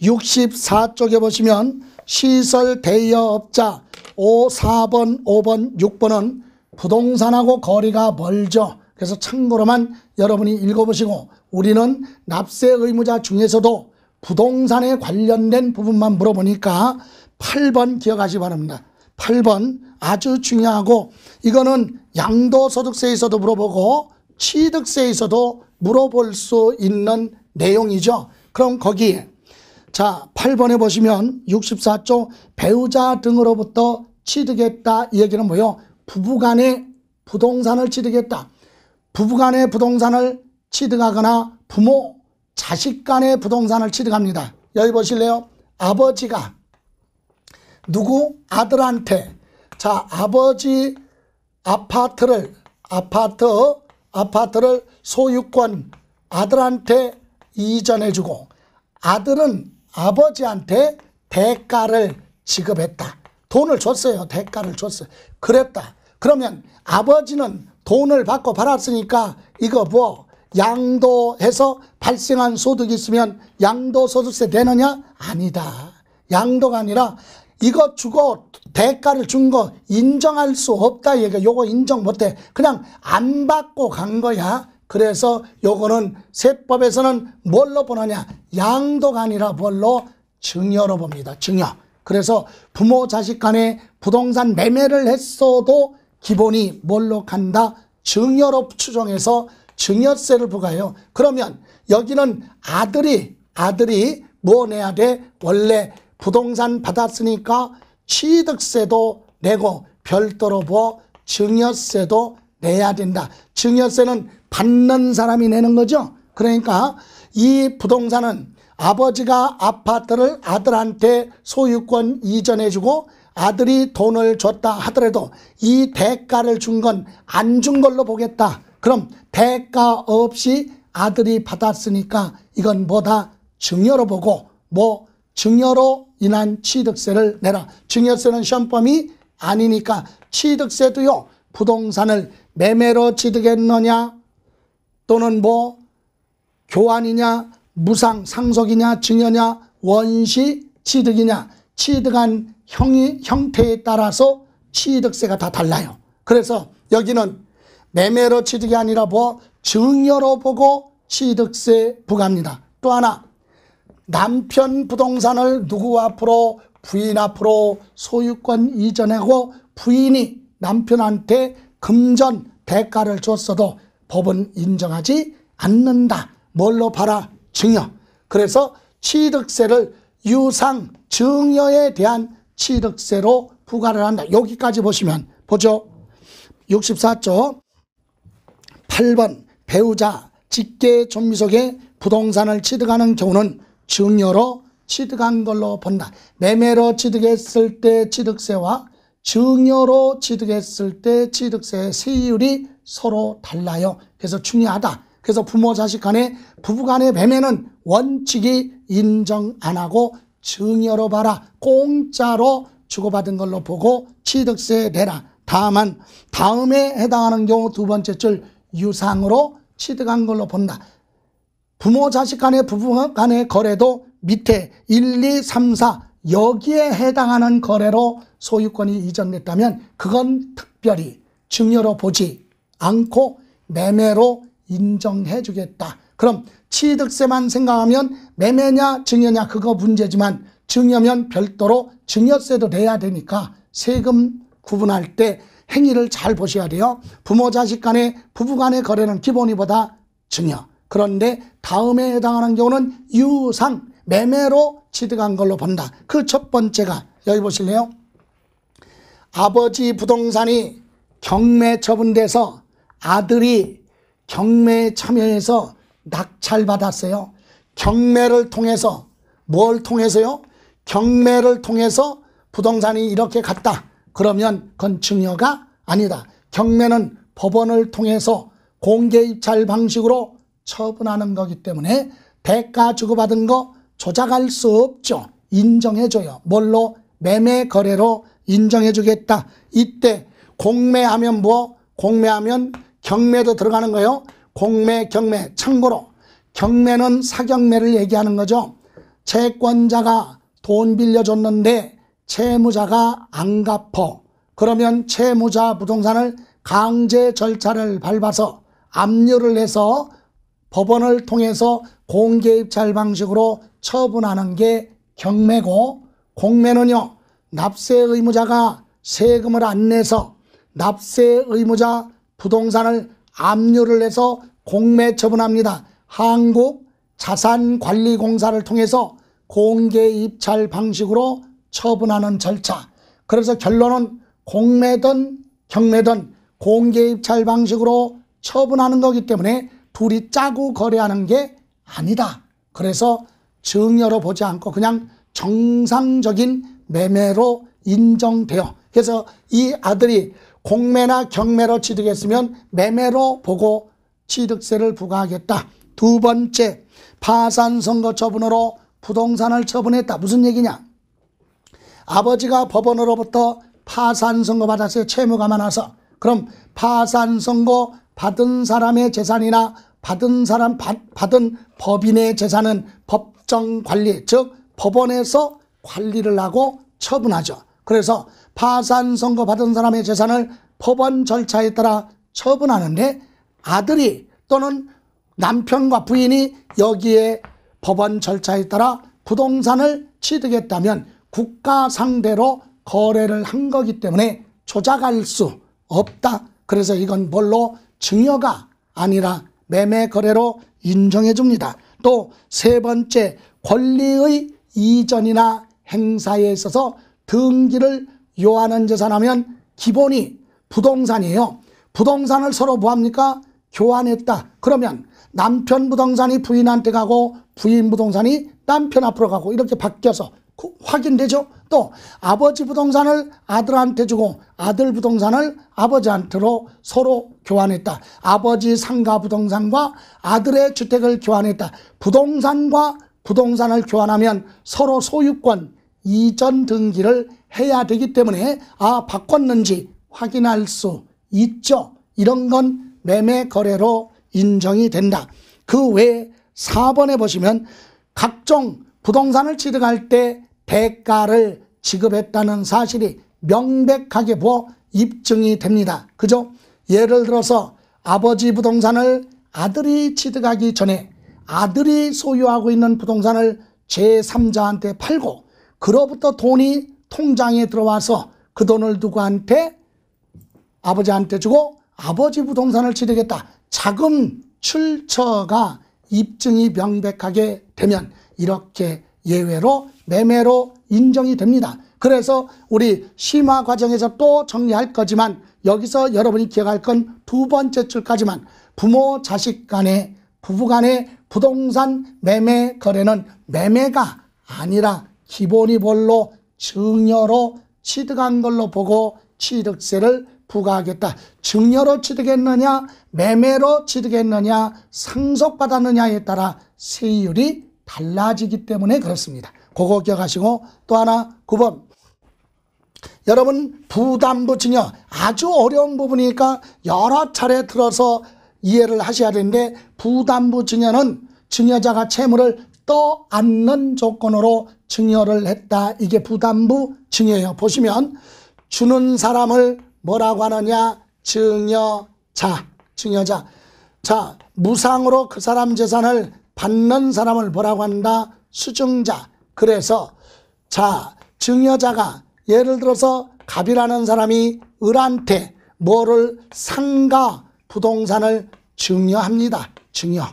육십사 쪽에 보시면 시설 대여업자 오, 사 번, 오 번, 육 번은 부동산하고 거리가 멀죠. 그래서 참고로만 여러분이 읽어보시고, 우리는 납세 의무자 중에서도 부동산에 관련된 부분만 물어보니까 팔 번 기억하시기 바랍니다. 팔 번 아주 중요하고, 이거는 양도소득세에서도 물어보고 취득세에서도 물어볼 수 있는 내용이죠. 그럼 거기에 자 팔 번에 보시면 육십사 조 배우자 등으로부터 취득했다 이 얘기는 뭐예요? 부부간의 부동산을 취득했다. 부부간의 부동산을 취득하거나 부모, 자식간의 부동산을 취득합니다. 여기 보실래요? 아버지가 누구? 아들한테 자 아버지 아파트를 아파트 아파트를 소유권 아들한테 이전해주고, 아들은 아버지한테 대가를 지급했다. 돈을 줬어요. 대가를 줬어요. 그랬다. 그러면 아버지는 돈을 받고 팔았으니까 이거 뭐 양도해서 발생한 소득이 있으면 양도소득세 내느냐? 아니다. 양도가 아니라 이거 주고 대가를 준 거 인정할 수 없다. 얘가 요거 인정 못해. 그냥 안 받고 간 거야. 그래서 요거는 세법에서는 뭘로 보느냐? 양도가 아니라 뭘로? 증여로 봅니다. 증여. 그래서 부모 자식 간에 부동산 매매를 했어도 기본이 뭘로 간다? 증여로 추정해서 증여세를 부과해요. 그러면 여기는 아들이 아들이 뭐 내야 돼? 원래 부동산 받았으니까 취득세도 내고 별도로 뭐 증여세도 내야 된다. 증여세는 받는 사람이 내는 거죠. 그러니까 이 부동산은 아버지가 아파트를 아들한테 소유권 이전해주고 아들이 돈을 줬다 하더라도 이 대가를 준 건 안 준 걸로 보겠다. 그럼 대가 없이 아들이 받았으니까 이건 뭐다? 증여로 보고 뭐 증여로 인한 취득세를 내라. 증여세는 시험범위 아니니까 취득세도요. 부동산을 매매로 취득했느냐 또는 뭐 교환이냐 무상 상속이냐 증여냐 원시 취득이냐 취득한 형이 형태에 따라서 취득세가 다 달라요. 그래서 여기는 매매로 취득이 아니라 뭐 증여로 보고 취득세 부과합니다. 또 하나 남편 부동산을 누구 앞으로? 부인 앞으로 소유권 이전하고 부인이 남편한테 금전 대가를 줬어도 법은 인정하지 않는다. 뭘로 봐라? 증여. 그래서 취득세를 유상 증여에 대한 취득세로 부과를 한다. 여기까지 보시면 보죠. 육십사 조 팔 번 배우자 직계 존미 속에 부동산을 취득하는 경우는 증여로 취득한 걸로 본다. 매매로 취득했을 때 취득세와 증여로 취득했을 때 취득세 세율이 서로 달라요. 그래서 중요하다. 그래서 부모 자식 간에 부부 간의 매매는 원칙이 인정 안 하고 증여로 봐라. 공짜로 주고받은 걸로 보고 취득세 내라. 다만 다음에 해당하는 경우 두 번째 줄 유상으로 취득한 걸로 본다. 부모 자식 간의 부부 간의 거래도 밑에 일, 이, 삼, 사 여기에 해당하는 거래로 소유권이 이전됐다면 그건 특별히 증여로 보지 않고 매매로 인정해 주겠다. 그럼 취득세만 생각하면 매매냐 증여냐 그거 문제지만 증여면 별도로 증여세도 내야 되니까 세금 구분할 때 행위를 잘 보셔야 돼요. 부모 자식 간의 부부 간의 거래는 기본이 보다 증여. 그런데 다음에 해당하는 경우는 유상 매매로 취득한 걸로 본다. 그 첫 번째가 여기 보실래요? 아버지 부동산이 경매 처분돼서 아들이 경매에 참여해서 낙찰받았어요. 경매를 통해서 뭘 통해서요? 경매를 통해서 부동산이 이렇게 갔다. 그러면 그건 증여가 아니다. 경매는 법원을 통해서 공개입찰 방식으로 처분하는 거기 때문에 대가 주고받은 거 조작할 수 없죠. 인정해줘요. 뭘로? 매매 거래로 인정해주겠다. 이때 공매하면 뭐? 공매하면 경매도 들어가는 거예요. 공매, 경매. 참고로 경매는 사경매를 얘기하는 거죠. 채권자가 돈 빌려줬는데 채무자가 안 갚어. 그러면 채무자 부동산을 강제 절차를 밟아서 압류를 해서 법원을 통해서 공개입찰 방식으로 처분하는 게 경매고, 공매는요 납세 의무자가 세금을 안 내서 납세 의무자 부동산을 압류를 해서 공매 처분합니다. 한국자산관리공사를 통해서 공개입찰 방식으로 처분하는 절차. 그래서 결론은 공매든 경매든 공개입찰 방식으로 처분하는 거기 때문에 둘이 짜고 거래하는 게 아니다. 그래서 증여로 보지 않고 그냥 정상적인 매매로 인정돼요. 그래서 이 아들이 공매나 경매로 취득했으면 매매로 보고 취득세를 부과하겠다. 두 번째, 파산선거 처분으로 부동산을 처분했다. 무슨 얘기냐? 아버지가 법원으로부터 파산선고 받았어요. 채무가 많아서. 그럼 파산선고 받은 사람의 재산이나 받은 사람 받, 받은 법인의 재산은 법정 관리, 즉 법원에서 관리를 하고 처분하죠. 그래서 파산 선고 받은 사람의 재산을 법원 절차에 따라 처분하는데 아들이 또는 남편과 부인이 여기에 법원 절차에 따라 부동산을 취득했다면 국가 상대로 거래를 한 거기 때문에 조작할 수 없다. 그래서 이건 뭘로? 증여가 아니라 매매 거래로 인정해 줍니다. 또 세 번째, 권리의 이전이나 행사에 있어서 등기를 요하는 재산하면 기본이 부동산이에요. 부동산을 서로 뭐합니까? 교환했다. 그러면 남편 부동산이 부인한테 가고 부인 부동산이 남편 앞으로 가고 이렇게 바뀌어서 확인되죠. 또 아버지 부동산을 아들한테 주고 아들 부동산을 아버지한테로 서로 교환했다. 아버지 상가 부동산과 아들의 주택을 교환했다. 부동산과 부동산을 교환하면 서로 소유권 이전 등기를 해야 되기 때문에 아 바꿨는지 확인할 수 있죠. 이런 건 매매 거래로 인정이 된다. 그 외에 사 번에 보시면 각종 부동산을 취득할 때 대가를 지급했다는 사실이 명백하게 뭐 입증이 됩니다. 그죠? 예를 들어서 아버지 부동산을 아들이 취득하기 전에 아들이 소유하고 있는 부동산을 제삼자한테 팔고 그로부터 돈이 통장에 들어와서 그 돈을 누구한테? 아버지한테 주고 아버지 부동산을 취득했다. 자금 출처가 입증이 명백하게 되면 이렇게 예외로 매매로 인정이 됩니다. 그래서 우리 심화 과정에서 또 정리할 거지만 여기서 여러분이 기억할 건 두 번째 줄까지만 부모 자식 간의 부부 간의 부동산 매매 거래는 매매가 아니라 기본이 뭘로? 증여로 취득한 걸로 보고 취득세를 부과하겠다. 증여로 취득했느냐 매매로 취득했느냐 상속받았느냐에 따라 세율이 달라지기 때문에 그렇습니다. 그거 기억하시고 또 하나 구 번, 여러분 부담부 증여 아주 어려운 부분이니까 여러 차례 들어서 이해를 하셔야 되는데 부담부 증여는 증여자가 채무를 떠안는 조건으로 증여를 했다. 이게 부담부 증여예요. 보시면 주는 사람을 뭐라고 하느냐? 증여자, 증여자. 자, 무상으로 그 사람 재산을 받는 사람을 뭐라고 한다? 수증자. 그래서 자, 증여자가 예를 들어서 갑이라는 사람이 을한테 뭐를? 상가 부동산을 증여합니다. 증여.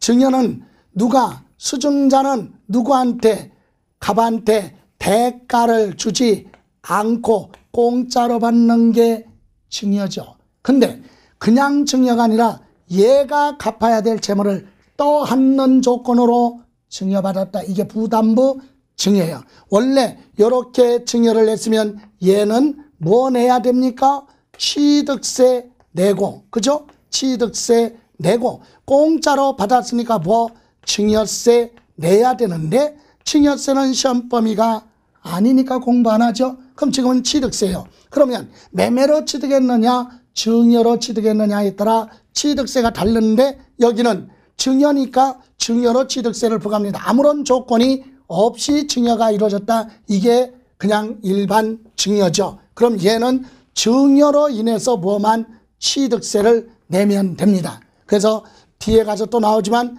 증여는 누가? 수증자는 누구한테? 갑한테 대가를 주지 않고 공짜로 받는 게 증여죠. 근데 그냥 증여가 아니라 얘가 갚아야 될 채무를 떠안는 조건으로 증여받았다. 이게 부담부 증여예요. 원래 이렇게 증여를 했으면 얘는 뭐 내야 됩니까? 취득세 내고, 그죠? 취득세 내고 공짜로 받았으니까 뭐 증여세 내야 되는데 증여세는 시험 범위가 아니니까 공부 안 하죠. 그럼 지금은 취득세예요. 그러면 매매로 취득했느냐 증여로 취득했느냐에 따라 취득세가 다른데 여기는 증여니까 증여로 취득세를 부과합니다. 아무런 조건이 없이 증여가 이루어졌다. 이게 그냥 일반 증여죠. 그럼 얘는 증여로 인해서 뭐만? 취득세를 내면 됩니다. 그래서 뒤에 가서 또 나오지만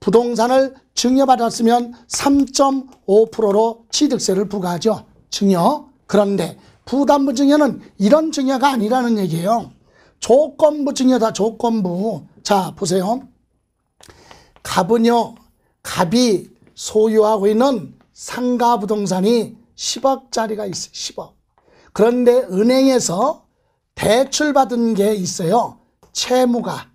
부동산을 증여받았으면 삼 점 오 퍼센트로 취득세를 부과하죠. 증여. 그런데 부담부 증여는 이런 증여가 아니라는 얘기예요. 조건부 증여다. 조건부. 자 보세요. 갑은요, 갑이 소유하고 있는 상가 부동산이 십억짜리가 있어요. 십억. 그런데 은행에서 대출받은 게 있어요. 채무가,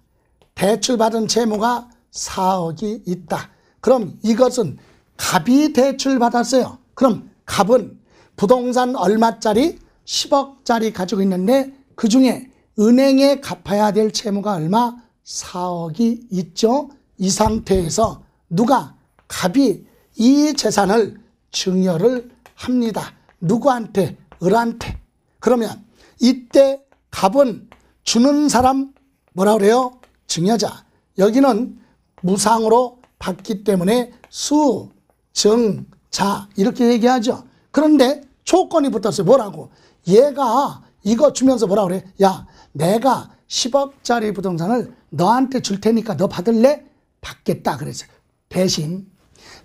대출받은 채무가 사억이 있다. 그럼 이것은 갑이 대출받았어요. 그럼 갑은 부동산 얼마짜리? 십억짜리 가지고 있는데 그중에 은행에 갚아야 될 채무가 얼마? 사억이 있죠. 이 상태에서 누가? 갑이 이 재산을 증여를 합니다. 누구한테? 을한테. 그러면 이때 갑은 주는 사람 뭐라 그래요? 증여자. 여기는 무상으로 받기 때문에 수, 증, 자 이렇게 얘기하죠. 그런데 조건이 붙었어요. 뭐라고? 얘가 이거 주면서 뭐라 그래? 야, 내가 십억짜리 부동산을 너한테 줄 테니까 너 받을래? 받겠다 그랬어요. 대신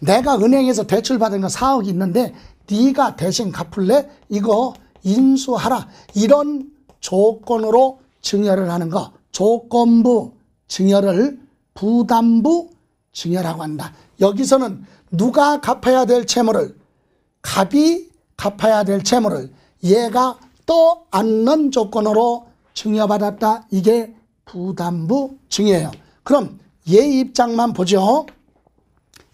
내가 은행에서 대출받은 거 사억이 있는데 네가 대신 갚을래? 이거 인수하라. 이런 조건으로 증여를 하는 거. 조건부 증여를 부담부 증여라고 한다. 여기서는 누가 갚아야 될 채무를, 갑이 갚아야 될 채무를 얘가 또 안는 조건으로 증여받았다. 이게 부담부 증여예요. 그럼 얘 입장만 보죠.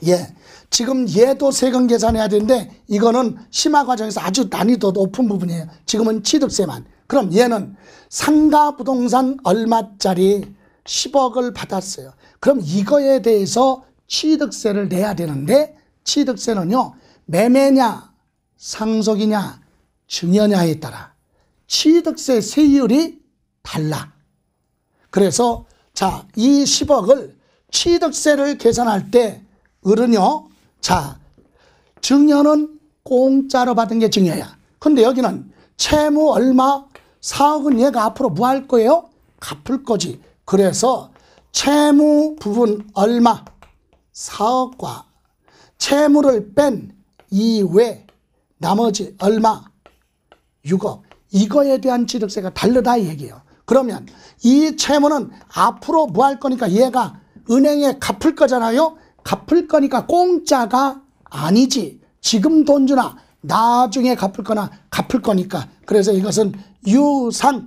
예, 지금 얘도 세금 계산해야 되는데 이거는 심화 과정에서 아주 난이도 높은 부분이에요. 지금은 취득세만. 그럼 얘는 상가 부동산 얼마짜리 십억을 받았어요. 그럼 이거에 대해서 취득세를 내야 되는데 취득세는요, 매매냐 상속이냐 증여냐에 따라 취득세 세율이 달라. 그래서 자, 이 십억을 취득세를 계산할 때 을은요, 자, 증여는 공짜로 받은 게 증여야. 근데 여기는 채무 얼마 사억은 얘가 앞으로 뭐 할 거예요? 갚을 거지. 그래서 채무 부분 얼마 사억과 채무를 뺀 이외 나머지 얼마 육억, 이거에 대한 취득세가 다르다 이 얘기예요. 그러면 이 채무는 앞으로 뭐 할 거니까 얘가 은행에 갚을 거잖아요. 갚을 거니까 공짜가 아니지. 지금 돈 주나 나중에 갚을 거나 갚을 거니까. 그래서 이것은 유상,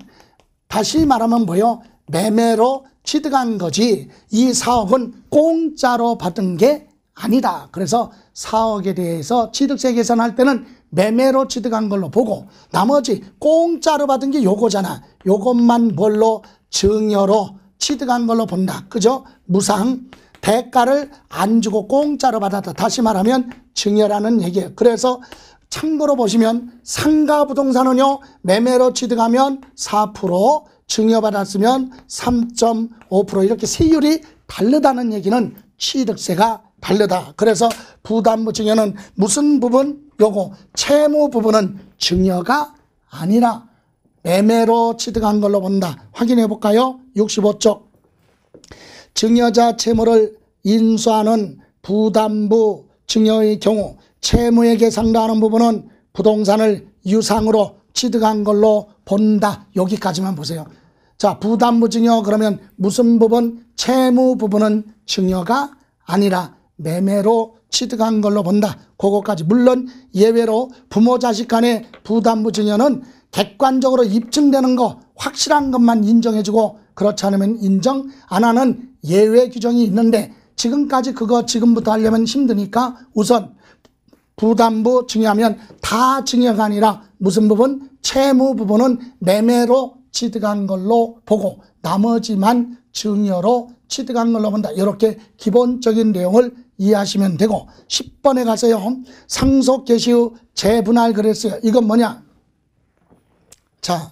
다시 말하면 뭐요? 매매로 취득한 거지. 이 사억은 공짜로 받은 게 아니다. 그래서 사억에 대해서 취득세 계산할 때는 매매로 취득한 걸로 보고 나머지 공짜로 받은 게 요거잖아. 요것만 뭘로? 증여로 취득한 걸로 본다. 그죠? 무상, 대가를 안 주고 공짜로 받았다. 다시 말하면 증여라는 얘기예요. 그래서 참고로 보시면 상가 부동산은요, 매매로 취득하면 사 퍼센트, 증여받았으면 삼 점 오 퍼센트, 이렇게 세율이 다르다는 얘기는 취득세가 다르다. 그래서 부담부 증여는 무슨 부분? 요거 채무 부분은 증여가 아니라 매매로 취득한 걸로 본다. 확인해 볼까요? 육십오 쪽. 증여자 채무를 인수하는 부담부 증여의 경우 채무액에 상당하는 부분은 부동산을 유상으로 취득한 걸로 본다. 여기까지만 보세요. 자, 부담부 증여 그러면 무슨 부분? 채무 부분은 증여가 아니라 매매로 취득한 걸로 본다. 그것까지. 물론 예외로 부모 자식 간의 부담부 증여는 객관적으로 입증되는 거, 확실한 것만 인정해주고 그렇지 않으면 인정 안 하는 예외 규정이 있는데 지금까지 그거 지금부터 하려면 힘드니까 우선 부담부 증여하면 다 증여가 아니라 무슨 부분? 채무 부분은 매매로 취득한 걸로 보고 나머지만 증여로 취득한 걸로 본다. 이렇게 기본적인 내용을 이해하시면 되고 십 번에 가서요, 상속 개시 후 재분할 그랬어요. 이건 뭐냐? 자,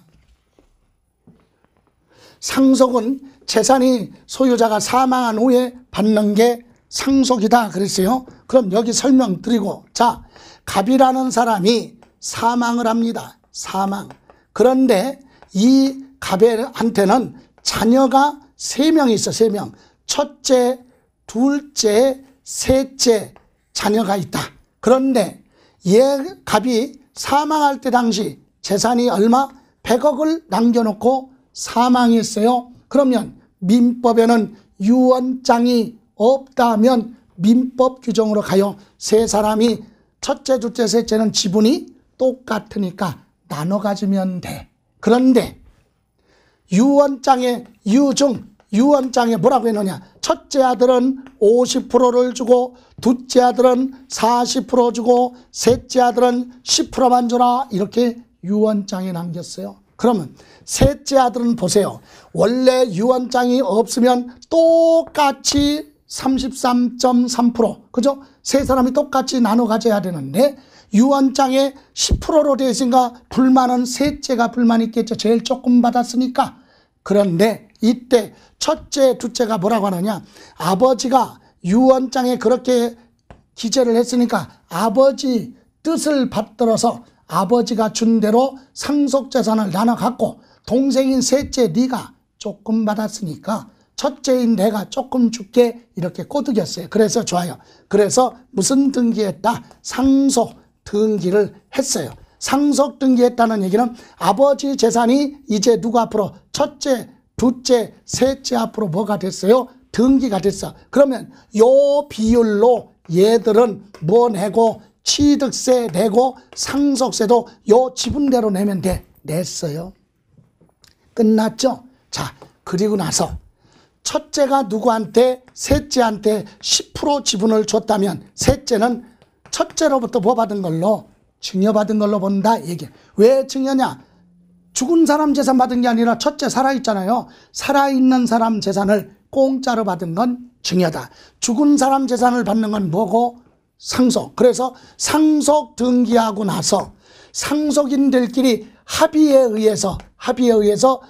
상속은 재산이 소유자가 사망한 후에 받는 게 상속이다 그랬어요. 그럼 여기 설명드리고, 자, 갑이라는 사람이 사망을 합니다. 사망. 그런데 이 갑한테는 자녀가 세 명이 있어. 세 명. 첫째, 둘째, 셋째 자녀가 있다. 그런데 얘 갑이 사망할 때 당시 재산이 얼마? 백억을 남겨놓고 사망했어요. 그러면 민법에는 유언장이 없다면 민법 규정으로 가요. 세 사람이 첫째, 둘째, 셋째는 지분이 똑같으니까 나눠 가지면 돼. 그런데 유언장에 유증, 유언장에 뭐라고 했느냐? 첫째 아들은 오십 퍼센트를 주고 둘째 아들은 사십 퍼센트 주고 셋째 아들은 십 퍼센트만 주라. 이렇게 유언장에 남겼어요. 그러면 셋째 아들은 보세요. 원래 유언장이 없으면 똑같이 삼십삼 점 삼 퍼센트, 그죠? 세 사람이 똑같이 나눠 가져야 되는데 유언장에 십 퍼센트로 되어 있으니까 불만은 셋째가 불만이 있겠죠. 제일 조금 받았으니까. 그런데 이때 첫째, 둘째가 뭐라고 하느냐? 아버지가 유언장에 그렇게 기재를 했으니까 아버지 뜻을 받들어서 아버지가 준 대로 상속재산을 나눠 갖고 동생인 셋째 네가 조금 받았으니까 첫째인 내가 조금 줄게, 이렇게 꼬드겼어요. 그래서 좋아요. 그래서 무슨 등기했다? 상속 등기를 했어요. 상속 등기했다는 얘기는 아버지 재산이 이제 누가 앞으로 첫째, 둘째, 셋째 앞으로 뭐가 됐어요? 등기가 됐어. 그러면 요 비율로 얘들은 뭐 내고, 취득세 내고 상속세도 요 지분대로 내면 돼. 냈어요. 끝났죠? 자, 그리고 나서 첫째가 누구한테? 셋째한테 십 퍼센트 지분을 줬다면 셋째는 첫째로부터 뭐 받은 걸로? 증여받은 걸로 본다. 얘기. 왜 증여냐? 죽은 사람 재산 받은 게 아니라 첫째 살아있잖아요. 살아있는 사람 재산을 공짜로 받은 건 증여다. 죽은 사람 재산을 받는 건 뭐고? 상속. 그래서 상속 등기하고 나서 상속인들끼리 합의에 의해서 합의에 의해서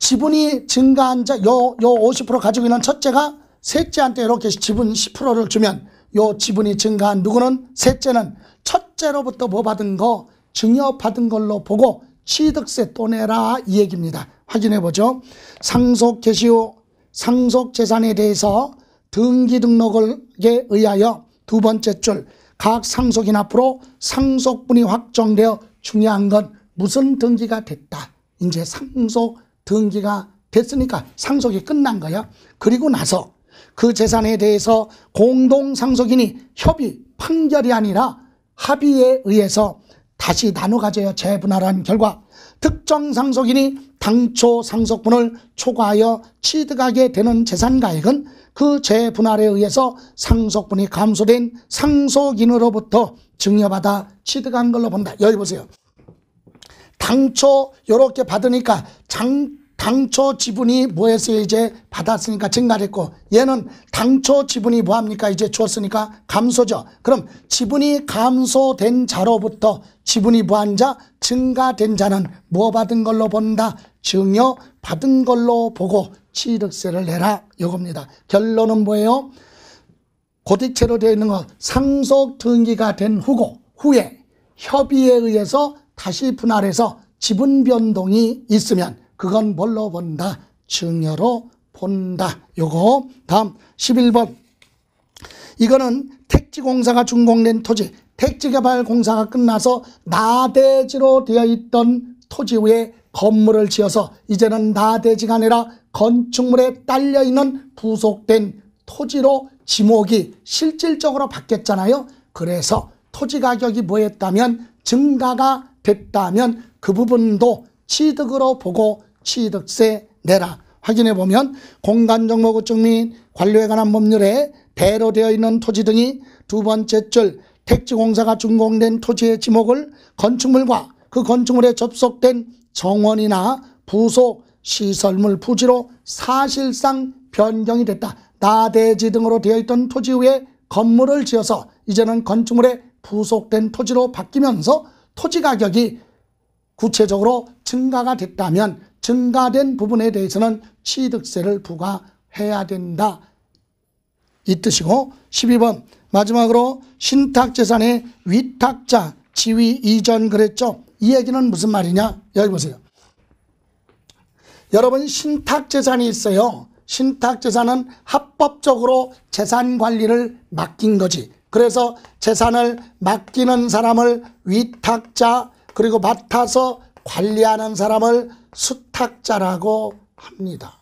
지분이 증가한 자, 요, 요 오십 퍼센트 가지고 있는 첫째가 셋째한테 이렇게 지분 십 퍼센트를 주면 요 지분이 증가한 누구는? 셋째는 첫째로부터 뭐 받은 거? 증여 받은 걸로 보고 취득세 또 내라, 이 얘기입니다. 확인해 보죠. 상속 개시 후 상속 재산에 대해서 등기 등록에 의하여 두 번째 줄, 각 상속인 앞으로 상속분이 확정되어 중요한 건 무슨 등기가 됐다. 이제 상속 등기가 됐으니까 상속이 끝난 거야. 그리고 나서 그 재산에 대해서 공동상속인이 협의, 판결이 아니라 합의에 의해서 다시 나눠 가져야 재분할한 결과 특정 상속인이 당초 상속분을 초과하여 취득하게 되는 재산가액은 그 재분할에 의해서 상속분이 감소된 상속인으로부터 증여받아 취득한 걸로 본다. 여기 보세요. 당초 이렇게 받으니까 장, 당초 지분이 뭐했어요? 이제 받았으니까 증가됐고, 얘는 당초 지분이 뭐합니까? 이제 줬으니까 감소죠. 그럼 지분이 감소된 자로부터 지분이 뭐한 자? 증가된 자는 뭐 받은 걸로 본다? 증여 받은 걸로 보고 취득세를 내라, 이겁니다. 결론은 뭐예요? 고딕체로 되어 있는 거 상속 등기가 된 후고 후에 협의에 의해서 다시 분할해서 지분 변동이 있으면 그건 뭘로 본다? 증여로 본다. 요거 다음 십일 번. 이거는 택지공사가 준공된 토지, 택지개발공사가 끝나서 나대지로 되어 있던 토지 위에 건물을 지어서 이제는 나대지가 아니라 건축물에 딸려있는 부속된 토지로 지목이 실질적으로 바뀌었잖아요. 그래서 토지 가격이 뭐였다면? 증가가 됐다면 그 부분도 취득으로 보고 취득세 내라. 확인해 보면 공간정보구축 및 관료에 관한 법률에 대로 되어 있는 토지 등이 두 번째 줄, 택지공사가 준공된 토지의 지목을 건축물과 그 건축물에 접속된 정원이나 부속, 시설물, 부지로 사실상 변경이 됐다. 나대지 등으로 되어 있던 토지 위에 건물을 지어서 이제는 건축물에 부속된 토지로 바뀌면서 토지 가격이 구체적으로 증가가 됐다면 증가된 부분에 대해서는 취득세를 부과해야 된다, 이 뜻이고, 십이 번 마지막으로 신탁재산의 위탁자 지위 이전 그랬죠. 이 얘기는 무슨 말이냐, 여기 보세요. 여러분 신탁재산이 있어요. 신탁재산은 합법적으로 재산관리를 맡긴 거지. 그래서 재산을 맡기는 사람을 위탁자, 그리고 맡아서 관리하는 사람을 수탁자라고 합니다.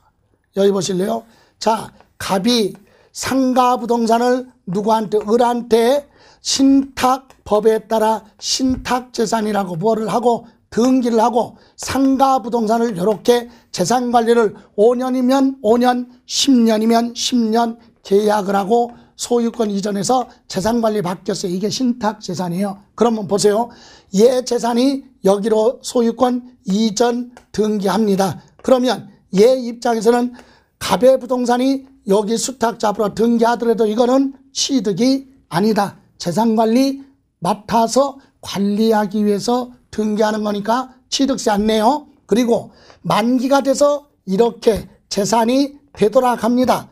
여기 보실래요? 자, 갑이 상가 부동산을 누구한테? 을한테 신탁법에 따라 신탁재산이라고 뭐를 하고? 등기를 하고, 상가 부동산을 이렇게 재산관리를 오 년이면 오 년, 십 년이면 십 년 계약을 하고 소유권 이전해서 재산관리 바뀌었어요. 이게 신탁재산이에요. 그러면 보세요. 얘 재산이 여기로 소유권 이전 등기합니다. 그러면 얘 입장에서는 갑의 부동산이 여기 수탁자 앞으로 등기하더라도 이거는 취득이 아니다. 재산관리 맡아서 관리하기 위해서 등기하는 거니까 취득세 안 내요. 그리고 만기가 돼서 이렇게 재산이 되돌아갑니다.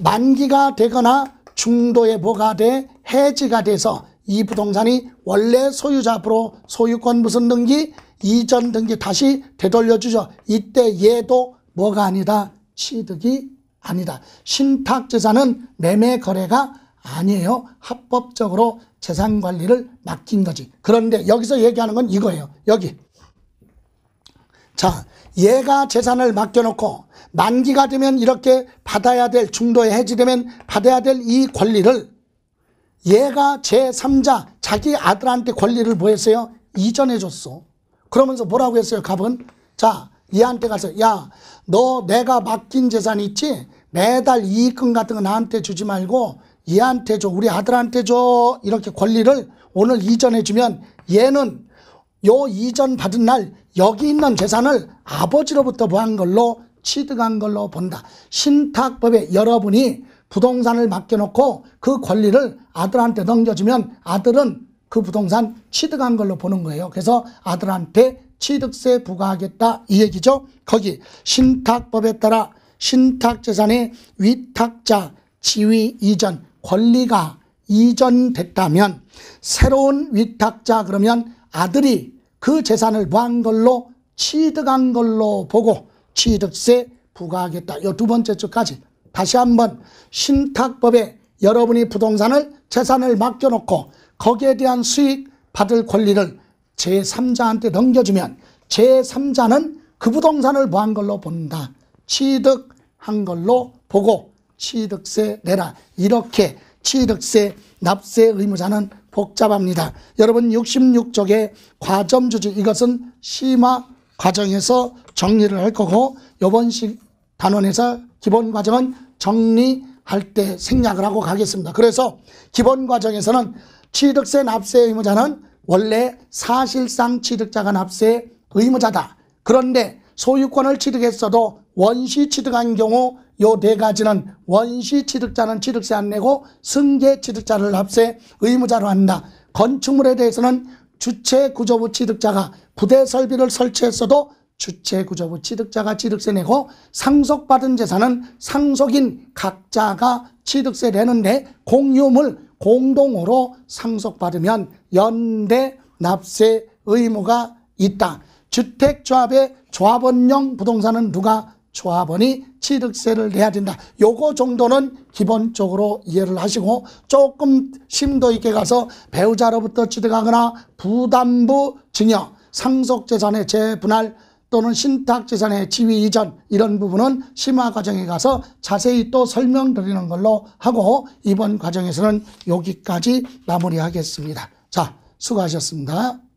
만기가 되거나 중도에 뭐가 돼? 해지가 돼서 이 부동산이 원래 소유자 앞으로 소유권 무슨 등기? 이전 등기 다시 되돌려주죠. 이때 얘도 뭐가 아니다? 취득이 아니다. 신탁재산은 매매 거래가 아니에요. 합법적으로 재산관리를 맡긴 거지. 그런데 여기서 얘기하는 건 이거예요. 여기. 자, 얘가 재산을 맡겨놓고 만기가 되면 이렇게 받아야 될, 중도에 해지되면 받아야 될 이 권리를 얘가 제삼자 자기 아들한테 권리를 뭐 했어요? 이전해줬어. 그러면서 뭐라고 했어요? 갑은? 자, 얘한테 가서 야, 너 내가 맡긴 재산 있지? 매달 이익금 같은 거 나한테 주지 말고 얘한테 줘, 우리 아들한테 줘. 이렇게 권리를 오늘 이전해주면 얘는 요 이전 받은 날 여기 있는 재산을 아버지로부터 뭐한 걸로? 취득한 걸로 본다. 신탁법에 여러분이 부동산을 맡겨놓고 그 권리를 아들한테 넘겨주면 아들은 그 부동산 취득한 걸로 보는 거예요. 그래서 아들한테 취득세 부과하겠다 이 얘기죠. 거기 신탁법에 따라 신탁재산의 위탁자 지위 이전 권리가 이전됐다면 새로운 위탁자 그러면 아들이 그 재산을 뭐한 걸로? 취득한 걸로 보고 취득세 부과하겠다. 이 두 번째 쪽까지 다시 한번 신탁법에 여러분이 부동산을 재산을 맡겨놓고 거기에 대한 수익 받을 권리를 제삼자한테 넘겨주면 제삼자는 그 부동산을 뭐한 걸로 본다? 취득한 걸로 보고 취득세 내라. 이렇게 취득세 납세 의무자는 복잡합니다. 여러분 육십육 쪽에 과점주주 이것은 심화 과정에서 정리를 할 거고 이번 시 단원에서 기본 과정은 정리할 때 생략을 하고 가겠습니다. 그래서 기본 과정에서는 취득세 납세 의무자는 원래 사실상 취득자가 납세 의무자다. 그런데 소유권을 취득했어도 원시 취득한 경우 요 네 가지는 원시 취득자는 취득세 안 내고 승계 취득자를 납세 의무자로 한다. 건축물에 대해서는 주체구조부 취득자가 부대 설비를 설치했어도 주체구조부 취득자가 취득세 내고 상속받은 재산은 상속인 각자가 취득세 내는데 공유물 공동으로 상속받으면 연대 납세 의무가 있다. 주택조합의 조합원형 부동산은 누가? 조합원이 취득세를 내야 된다. 요거 정도는 기본적으로 이해를 하시고 조금 심도 있게 가서 배우자로부터 취득하거나 부담부 증여, 상속재산의 재분할 또는 신탁재산의 지위 이전 이런 부분은 심화 과정에 가서 자세히 또 설명드리는 걸로 하고 이번 과정에서는 여기까지 마무리하겠습니다. 자, 수고하셨습니다.